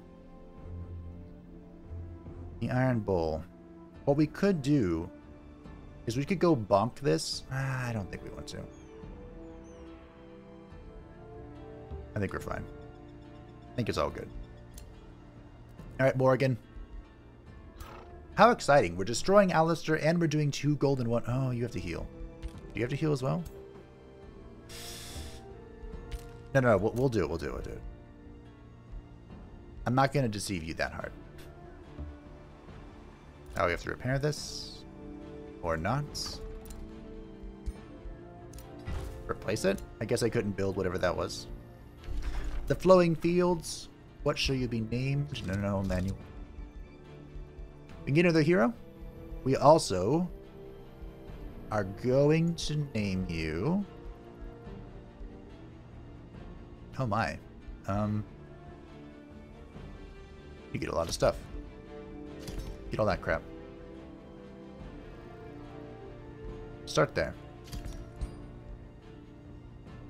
The Iron Bull. What we could do is we could go bonk this. Ah, I don't think we want to. I think we're fine. I think it's all good. All right, Morrigan. How exciting. We're destroying Alistair and we're doing two golden one. Oh, you have to heal. Do you have to heal as well? No, no, no. We'll, we'll do it. We'll do it. We'll do it. I'm not going to deceive you that hard. Now we have to repair this. Or not. Replace it? I guess I couldn't build whatever that was. The Flowing Fields. What shall you be named? No, no, no, manual. We get another hero. We also are going to name you. Oh my. Um, you get a lot of stuff. Get all that crap. Start there.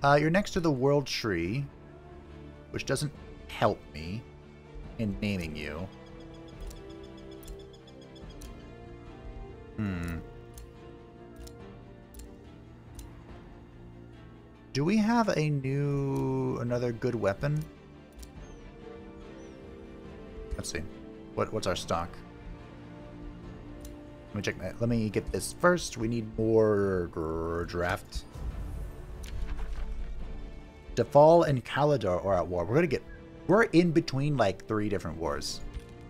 Uh, you're next to the World Tree, which doesn't help me in naming you. Hmm. Do we have a new, another good weapon? Let's see. What what's our stock? Let me check that. Let me get this first. We need more draft. Defal and Kalidor are at war. We're gonna get. We're in between like three different wars,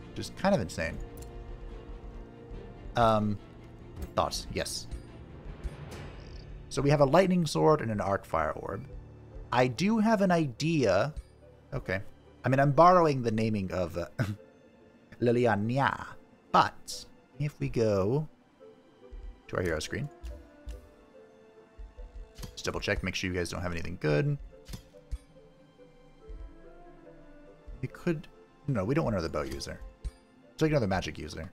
which is kind of insane. Um. Thoughts, yes. So we have a lightning sword and an arc fire orb. I do have an idea. Okay. I mean, I'm borrowing the naming of uh, Leliana. But if we go to our hero screen, just double check, make sure you guys don't have anything good. We could. No, we don't want another bow user. Let's take another magic user.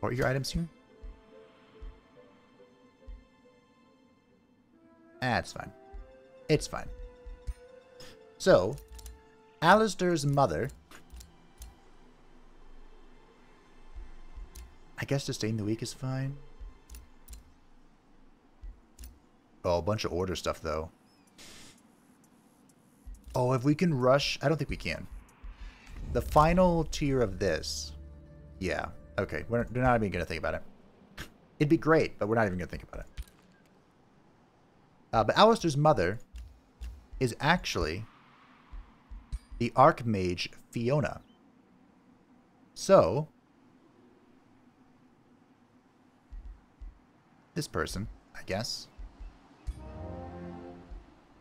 What are your items here? Ah, it's fine. It's fine. So, Alistair's mother... I guess Disdain the Weak is fine. Oh, a bunch of order stuff, though. Oh, if we can rush... I don't think we can. The final tier of this... Yeah. Okay, we're not even going to think about it. It'd be great, but we're not even going to think about it. Uh, but Alistair's mother is actually the Archmage Fiona. So, this person, I guess,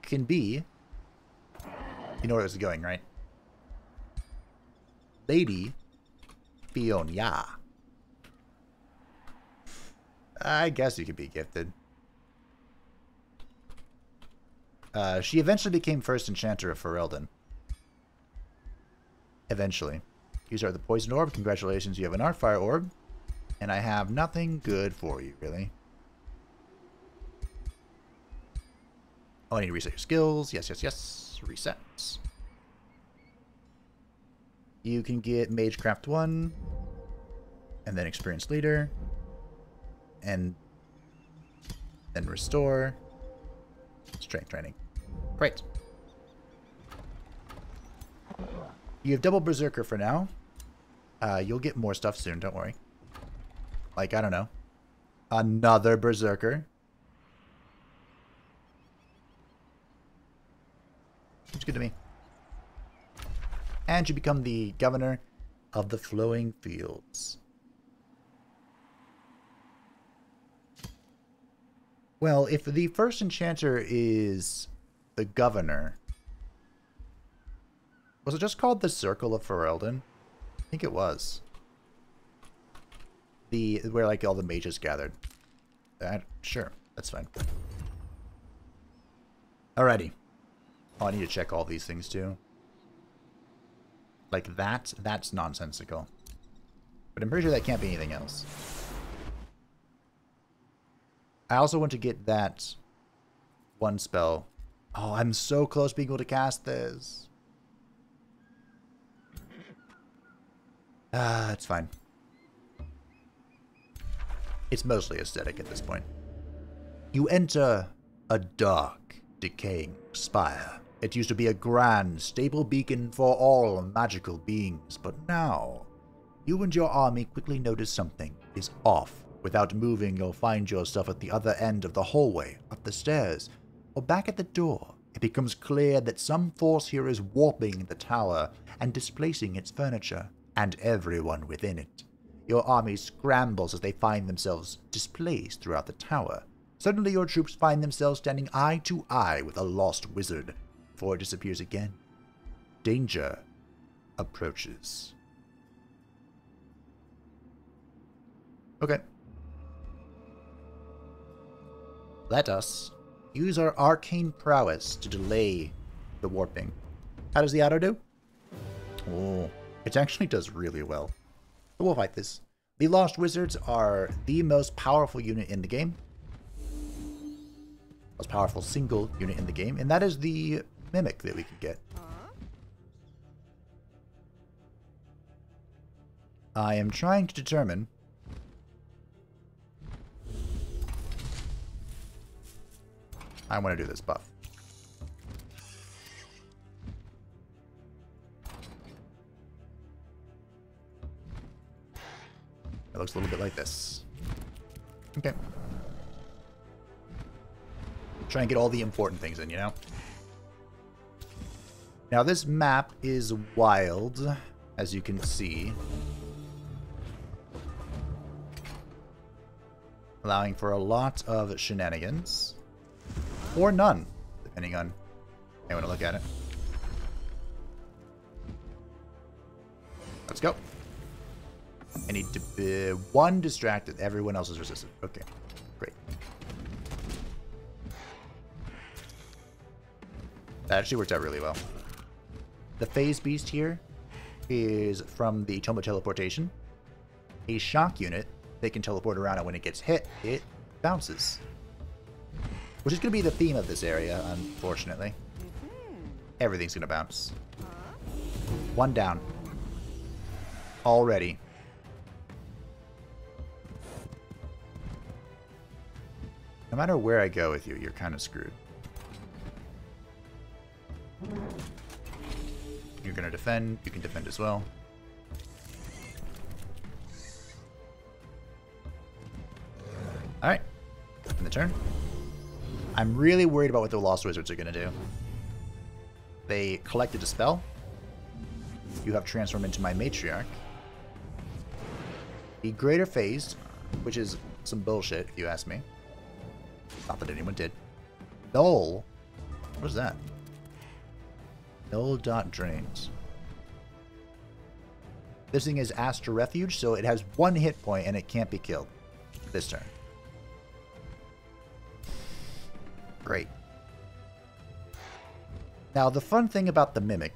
can be, you know where this is going, right? Lady Fiona. I guess you could be gifted. Uh, she eventually became first enchanter of Ferelden. Eventually. Use her the poison orb. Congratulations, you have an arc fire orb. And I have nothing good for you, really. Oh, I need to reset your skills. Yes, yes, yes. Resets. You can get Magecraft one. And then Experienced Leader. and then restore. Strength training. Great. You have double Berserker for now. Uh, you'll get more stuff soon, don't worry. Like, I don't know. Another Berserker. Seems good to me. And you become the governor of the Flowing Fields. Well, if the first enchanter is the governor... Was it just called the Circle of Ferelden? I think it was. The where like all the mages gathered. That sure, that's fine. Alrighty. Oh, I need to check all these things too. Like that, that's nonsensical. But I'm pretty sure that can't be anything else. I also want to get that one spell. Oh, I'm so close to being able to cast this. Ah, uh, it's fine. It's mostly aesthetic at this point. You enter a dark, decaying spire. It used to be a grand, stable beacon for all magical beings, but now, you and your army quickly notice something is off. Without moving, you'll find yourself at the other end of the hallway, up the stairs, or back at the door. It becomes clear that some force here is warping the tower and displacing its furniture, and everyone within it. Your army scrambles as they find themselves displaced throughout the tower. Suddenly your troops find themselves standing eye to eye with a lost wizard, before it disappears again. Danger approaches. Okay. Let us use our arcane prowess to delay the warping. How does the auto do? Oh, it actually does really well. But we'll fight this. The Lost Wizards are the most powerful unit in the game. Most powerful single unit in the game. And that is the Mimic that we could get. I am trying to determine... I want to do this buff. It looks a little bit like this. Okay. Try and get all the important things in, you know? Now this map is wild, as you can see. Allowing for a lot of shenanigans. Or none, depending on how you want to look at it. Let's go. I need to be one distracted. Everyone else is resistant. Okay, great. That actually worked out really well. The phase beast here is from the Tome of Teleportation. A shock unit they can teleport around, and when it gets hit, it bounces. Which is going to be the theme of this area, unfortunately. Everything's going to bounce. One down. Already. No matter where I go with you, you're kind of screwed. You're going to defend. You can defend as well. Alright. End the turn. I'm really worried about what the Lost Wizards are going to do. They collected a spell. You have transformed into my Matriarch. The Greater Phased, which is some bullshit, if you ask me. Not that anyone did. Null? What is that? Null dot drains. This thing is Astral Refuge, so it has one hit point and it can't be killed this turn. Great. Now, the fun thing about the Mimic,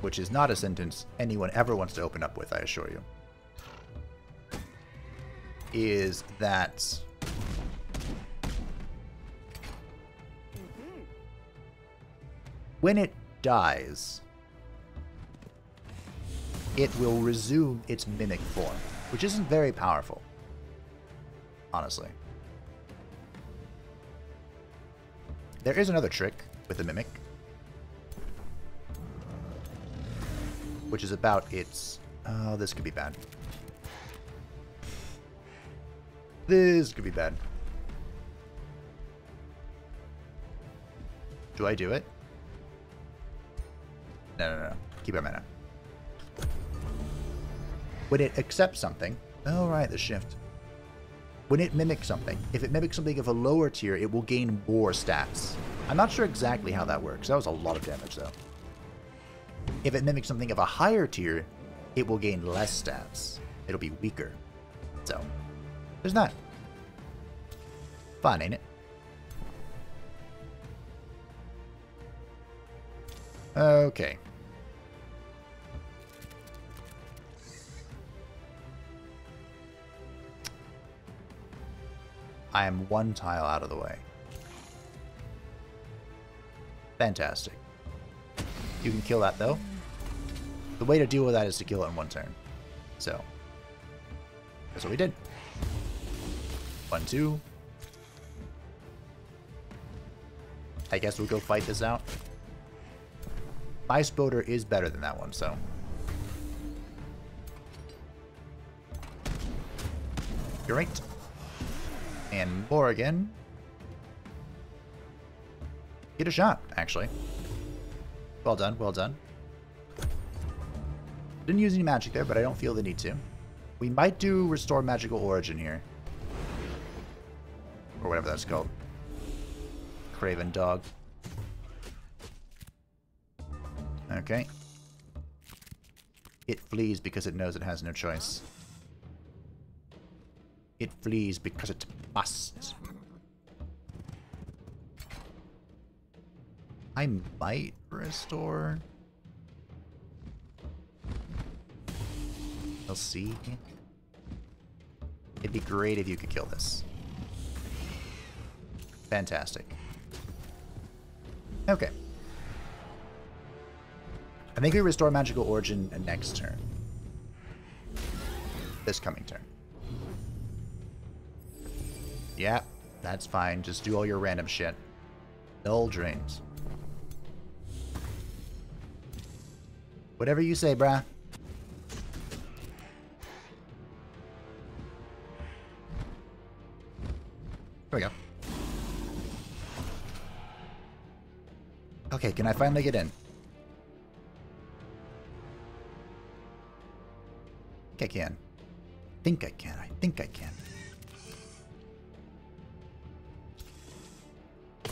which is not a sentence anyone ever wants to open up with, I assure you, is that mm-hmm. when it dies, it will resume its Mimic form, which isn't very powerful. honestly. There is another trick with the Mimic, which is about its... Oh, this could be bad. This could be bad. Do I do it? No, no, no. Keep our mana. When it accepts something... Oh, right, the shift. When it mimics something, if it mimics something of a lower tier, it will gain more stats. I'm not sure exactly how that works. That was a lot of damage, though. If it mimics something of a higher tier, it will gain less stats. It'll be weaker. So, there's that. Fun, ain't it? Okay. I am one tile out of the way. Fantastic. You can kill that, though. The way to deal with that is to kill it in one turn. So, that's what we did. One, two. I guess we'll go fight this out. My Spoder is better than that one, so. Great. And Morrigan. Get a shot, actually. Well done, well done. Didn't use any magic there, but I don't feel the need to. We might do Restore Magical Origin here. Or whatever that's called. Craven Dog. Okay. It flees because it knows it has no choice. It flees because it must. I might restore. We'll see. It'd be great if you could kill this. Fantastic. Okay. I think we restore Magical Origin next turn. This coming turn. Yeah, that's fine. Just do all your random shit. Null drains. Whatever you say, brah. There we go. Okay, can I finally get in? I think I can. I think I can. I think I can.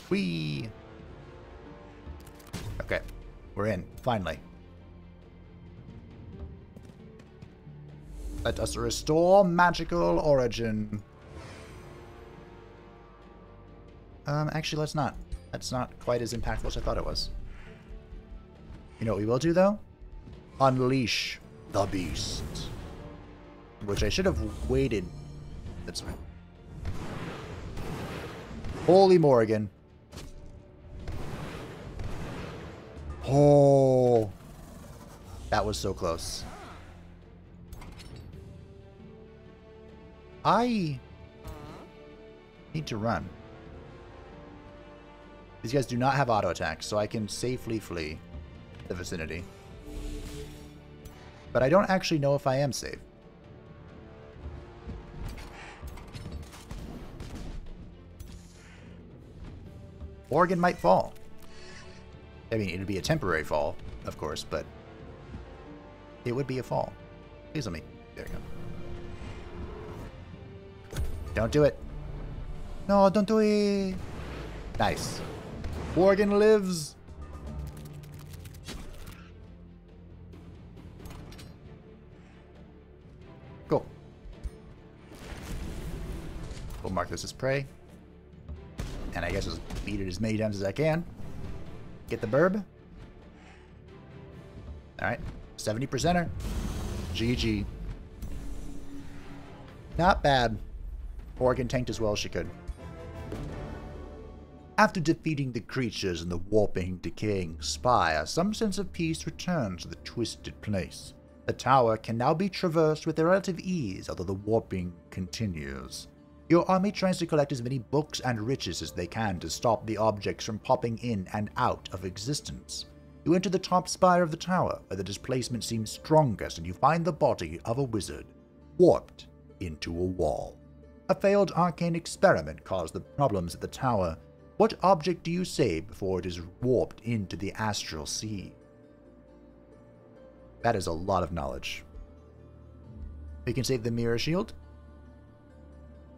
Whee! Okay, we're in, finally. Let us restore Magical Origin. Um, actually, let's not. That's not quite as impactful as I thought it was. You know what we will do, though? Unleash the Beast. Which I should have waited. That's fine. Holy Morrigan. Oh, that was so close. I need to run. These guys do not have auto attacks, so I can safely flee the vicinity. But I don't actually know if I am safe. Morrigan might fall. I mean, it'd be a temporary fall, of course, but it would be a fall. Please let me... There you go. Don't do it. No, don't do it. Nice. Morgan lives. Cool. We'll mark this as prey. And I guess I'll beat it as many times as I can. Get the burb. Alright. seventy percenter. G G. Not bad. Morgan tanked as well as she could. After defeating the creatures in the warping, decaying spire, some sense of peace returns to the twisted place. The tower can now be traversed with relative ease, although the warping continues. Your army tries to collect as many books and riches as they can to stop the objects from popping in and out of existence. You enter the top spire of the tower, where the displacement seems strongest, and you find the body of a wizard, warped into a wall. A failed arcane experiment caused the problems at the tower. What object do you save before it is warped into the astral sea? That is a lot of knowledge. We can save the mirror shield.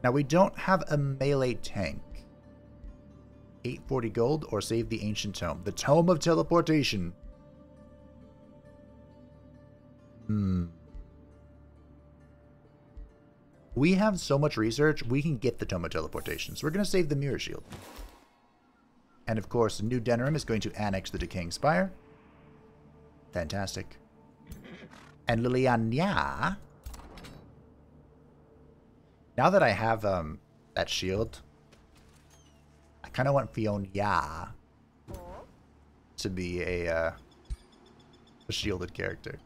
Now, we don't have a melee tank. eight forty gold, or save the ancient tome. The tome of teleportation. Hmm. We have so much research, we can get the tome of teleportation. So we're going to save the mirror shield. And of course, New Denerim is going to annex the decaying spire. Fantastic. And Leliana. Now that I have um, that shield, I kind of want Fiona to be a, uh, a shielded character.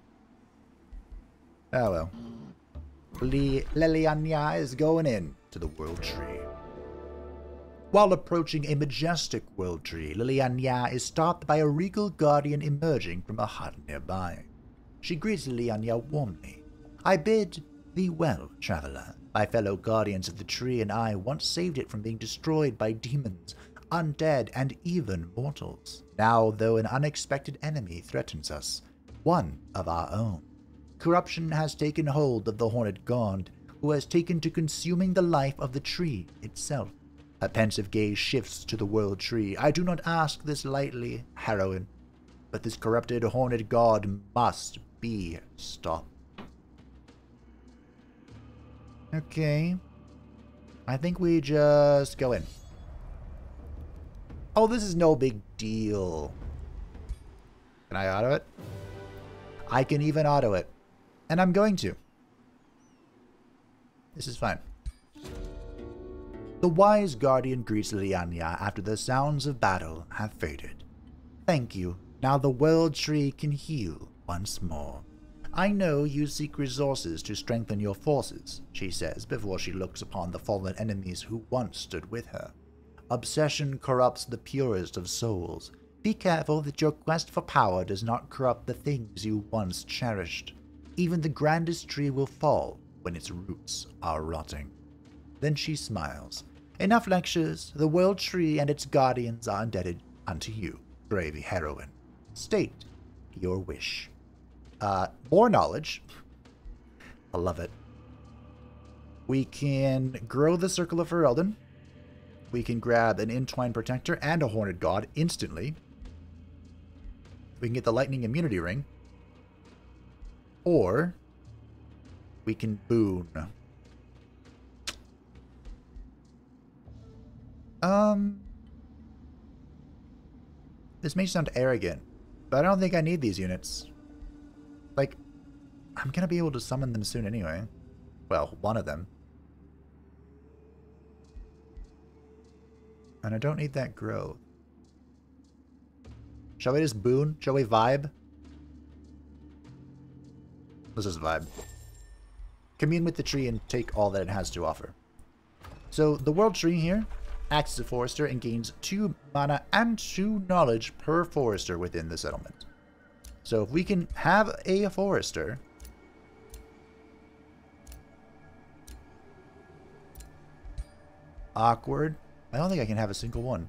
Oh well. Le Leliana is going in to the World Tree. While approaching a majestic World Tree, Leliana is stopped by a regal guardian emerging from a hut nearby. She greets Leliana warmly. I bid thee well, traveler. My fellow guardians of the tree and I once saved it from being destroyed by demons, undead, and even mortals. Now, though, an unexpected enemy threatens us, one of our own. Corruption has taken hold of the Horned God, who has taken to consuming the life of the tree itself. Her pensive gaze shifts to the World Tree. I do not ask this lightly, heroine, but this corrupted Horned God must be stopped. Okay, I think we just go in. Oh, this is no big deal. Can I auto it? I can even auto it. And I'm going to. This is fine. The wise guardian greets Leliana after the sounds of battle have faded. Thank you. Now the World Tree can heal once more. I know you seek resources to strengthen your forces, she says before she looks upon the fallen enemies who once stood with her. Obsession corrupts the purest of souls. Be careful that your quest for power does not corrupt the things you once cherished. Even the grandest tree will fall when its roots are rotting. Then she smiles. Enough lectures. The World Tree and its guardians are indebted unto you, brave heroine. State your wish. Uh, more knowledge. I love it. We can grow the Circle of Ferelden. We can grab an Entwined Protector and a Horned God instantly. We can get the Lightning Immunity Ring. Or we can boon. Um, this may sound arrogant, but I don't think I need these units. Like, I'm going to be able to summon them soon anyway. Well, one of them. And I don't need that growth. Shall we just boon? Shall we vibe? Let's just vibe. Commune with the tree and take all that it has to offer. So, the World Tree here acts as a forester and gains two mana and two knowledge per forester within the settlement. So if we can have a forester, awkward. I don't think I can have a single one.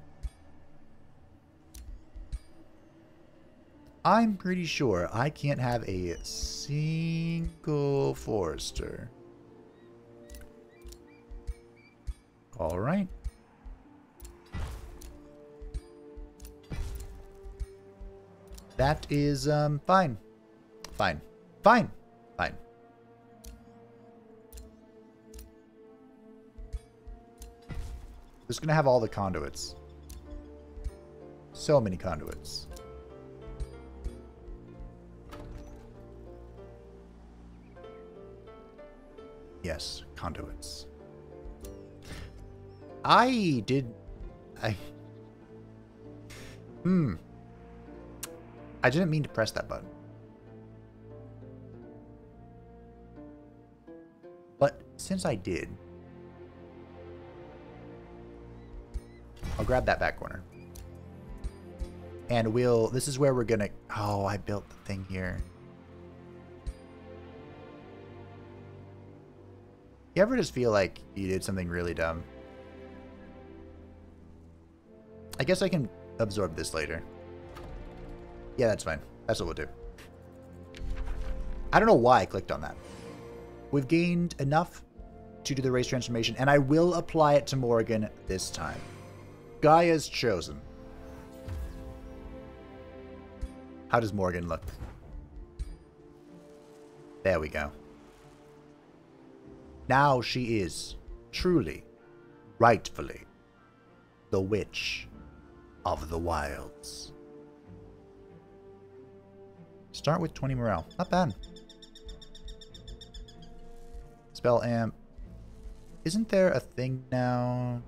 I'm pretty sure I can't have a single forester. All right. That is, um, fine. Fine. Fine. Fine. Just gonna have all the conduits. So many conduits. Yes, conduits. I did... I... Hmm... I didn't mean to press that button. But since I did, I'll grab that back corner. And we'll, this is where we're gonna, oh, I built the thing here. You ever just feel like you did something really dumb? I guess I can absorb this later. Yeah, that's fine. That's what we'll do. I don't know why I clicked on that. We've gained enough to do the race transformation, and I will apply it to Morrigan this time. Gaia's chosen. How does Morrigan look? There we go. Now she is truly, rightfully, the Witch of the Wilds. Start with twenty morale. Not bad. Spell amp. Isn't there a thing now?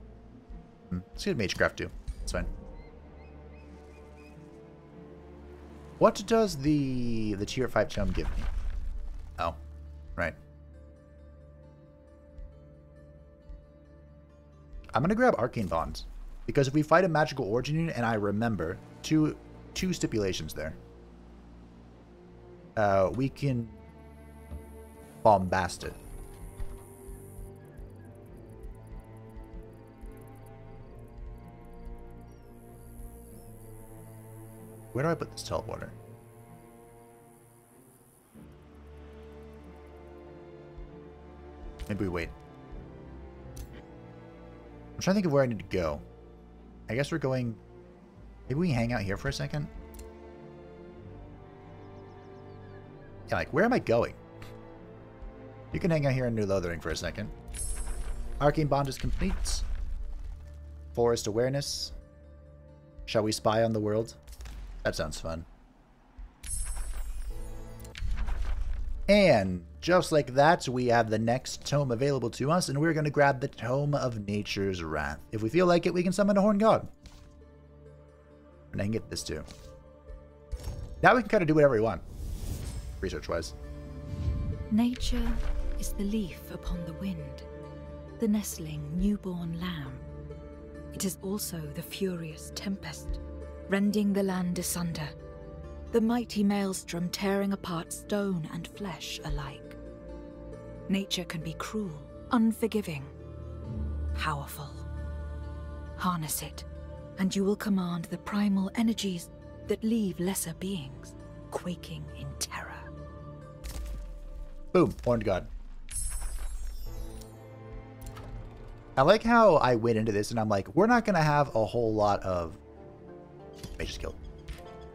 Hmm. Let's get Magecraft too. That's fine. What does the the tier five chum give me? Oh, right. I'm gonna grab Arcane Bonds, because if we fight a magical origin unit, and I remember two two stipulations there. Uh, we can bombast it. Where do I put this teleporter? Maybe we wait. I'm trying to think of where I need to go. I guess we're going... Maybe we hang out here for a second? Yeah, like, where am I going? You can hang out here in New Lothering for a second. Arcane Bond is complete. Forest Awareness. Shall we spy on the world? That sounds fun. And just like that, we have the next tome available to us, and we're going to grab the Tome of Nature's Wrath. If we feel like it, we can summon a Horned God. And I can get this too. Now we can kind of do whatever we want, research-wise. Nature is the leaf upon the wind, the nestling newborn lamb. It is also the furious tempest, rending the land asunder, the mighty maelstrom tearing apart stone and flesh alike. Nature can be cruel, unforgiving, powerful. Harness it, and you will command the primal energies that leave lesser beings quaking in terror. Boom, Horned God. I like how I went into this and I'm like, we're not gonna have a whole lot of Mage's Guild.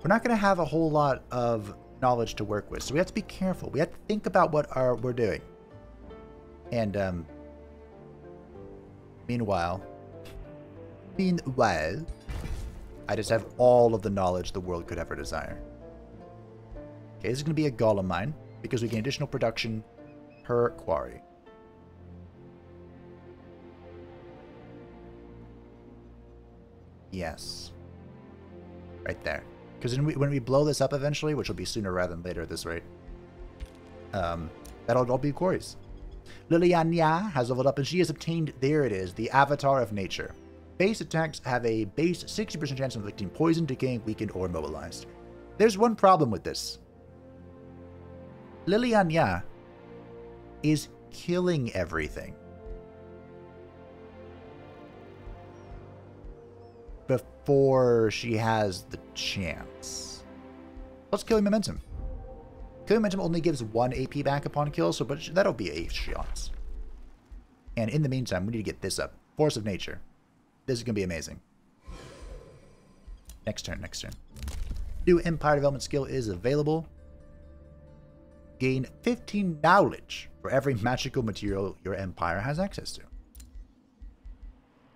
We're not going to have a whole lot of knowledge to work with, so we have to be careful. We have to think about what our, we're doing. And, um... Meanwhile... Meanwhile... I just have all of the knowledge the world could ever desire. Okay, this is going to be a Golem Mine, because we gain additional production per quarry. Yes. Right there. Because when we, when we blow this up eventually, which will be sooner rather than later at this rate, um, that'll all be quarries. Leliana has leveled up and she has obtained, there it is, the Avatar of Nature. Base attacks have a base sixty percent chance of inflicting poison, decaying, weakened, or immobilized. There's one problem with this. Leliana is killing everything. Before she has the chance. Let's kill momentum. Killing momentum only gives one A P back upon kill, so but that'll be eight shots. And in the meantime, we need to get this up. Force of Nature. This is gonna be amazing. Next turn, next turn. New Empire Development skill is available. Gain fifteen knowledge for every magical material your empire has access to.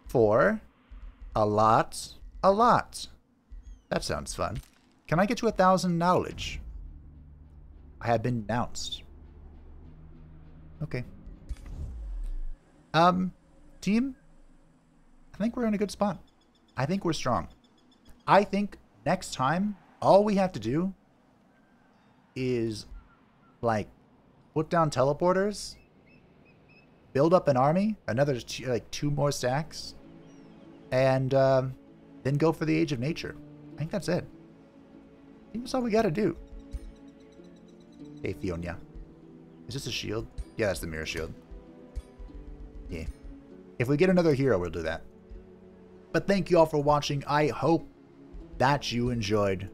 Four. A lot. A lot. That sounds fun. Can I get to a thousand knowledge? I have been denounced. Okay. Um, team? I think we're in a good spot. I think we're strong. I think next time, all we have to do is, like, put down teleporters, build up an army, another, like, two more stacks, and um, then go for the Age of Nature. I think that's it. I think that's all we gotta do. Hey, Fiona. Is this a shield? Yeah, that's the mirror shield. Yeah. If we get another hero, we'll do that. But thank you all for watching. I hope that you enjoyed.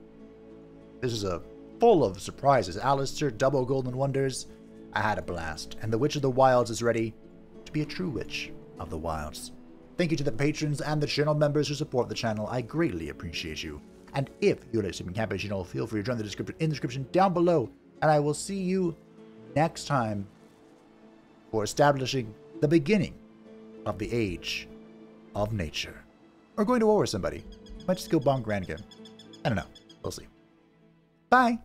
This is a full of surprises. Alistair, double golden wonders. I had a blast. And the Witch of the Wilds is ready to be a true Witch of the Wilds. Thank you to the patrons and the channel members who support the channel. I greatly appreciate you. And if you're like Sleeping Cappuccino, feel free to join the description in the description down below. And I will see you next time for establishing the beginning of the Age of Nature. Or going to war with somebody. Might just go bonk Rangrim. I don't know. We'll see. Bye!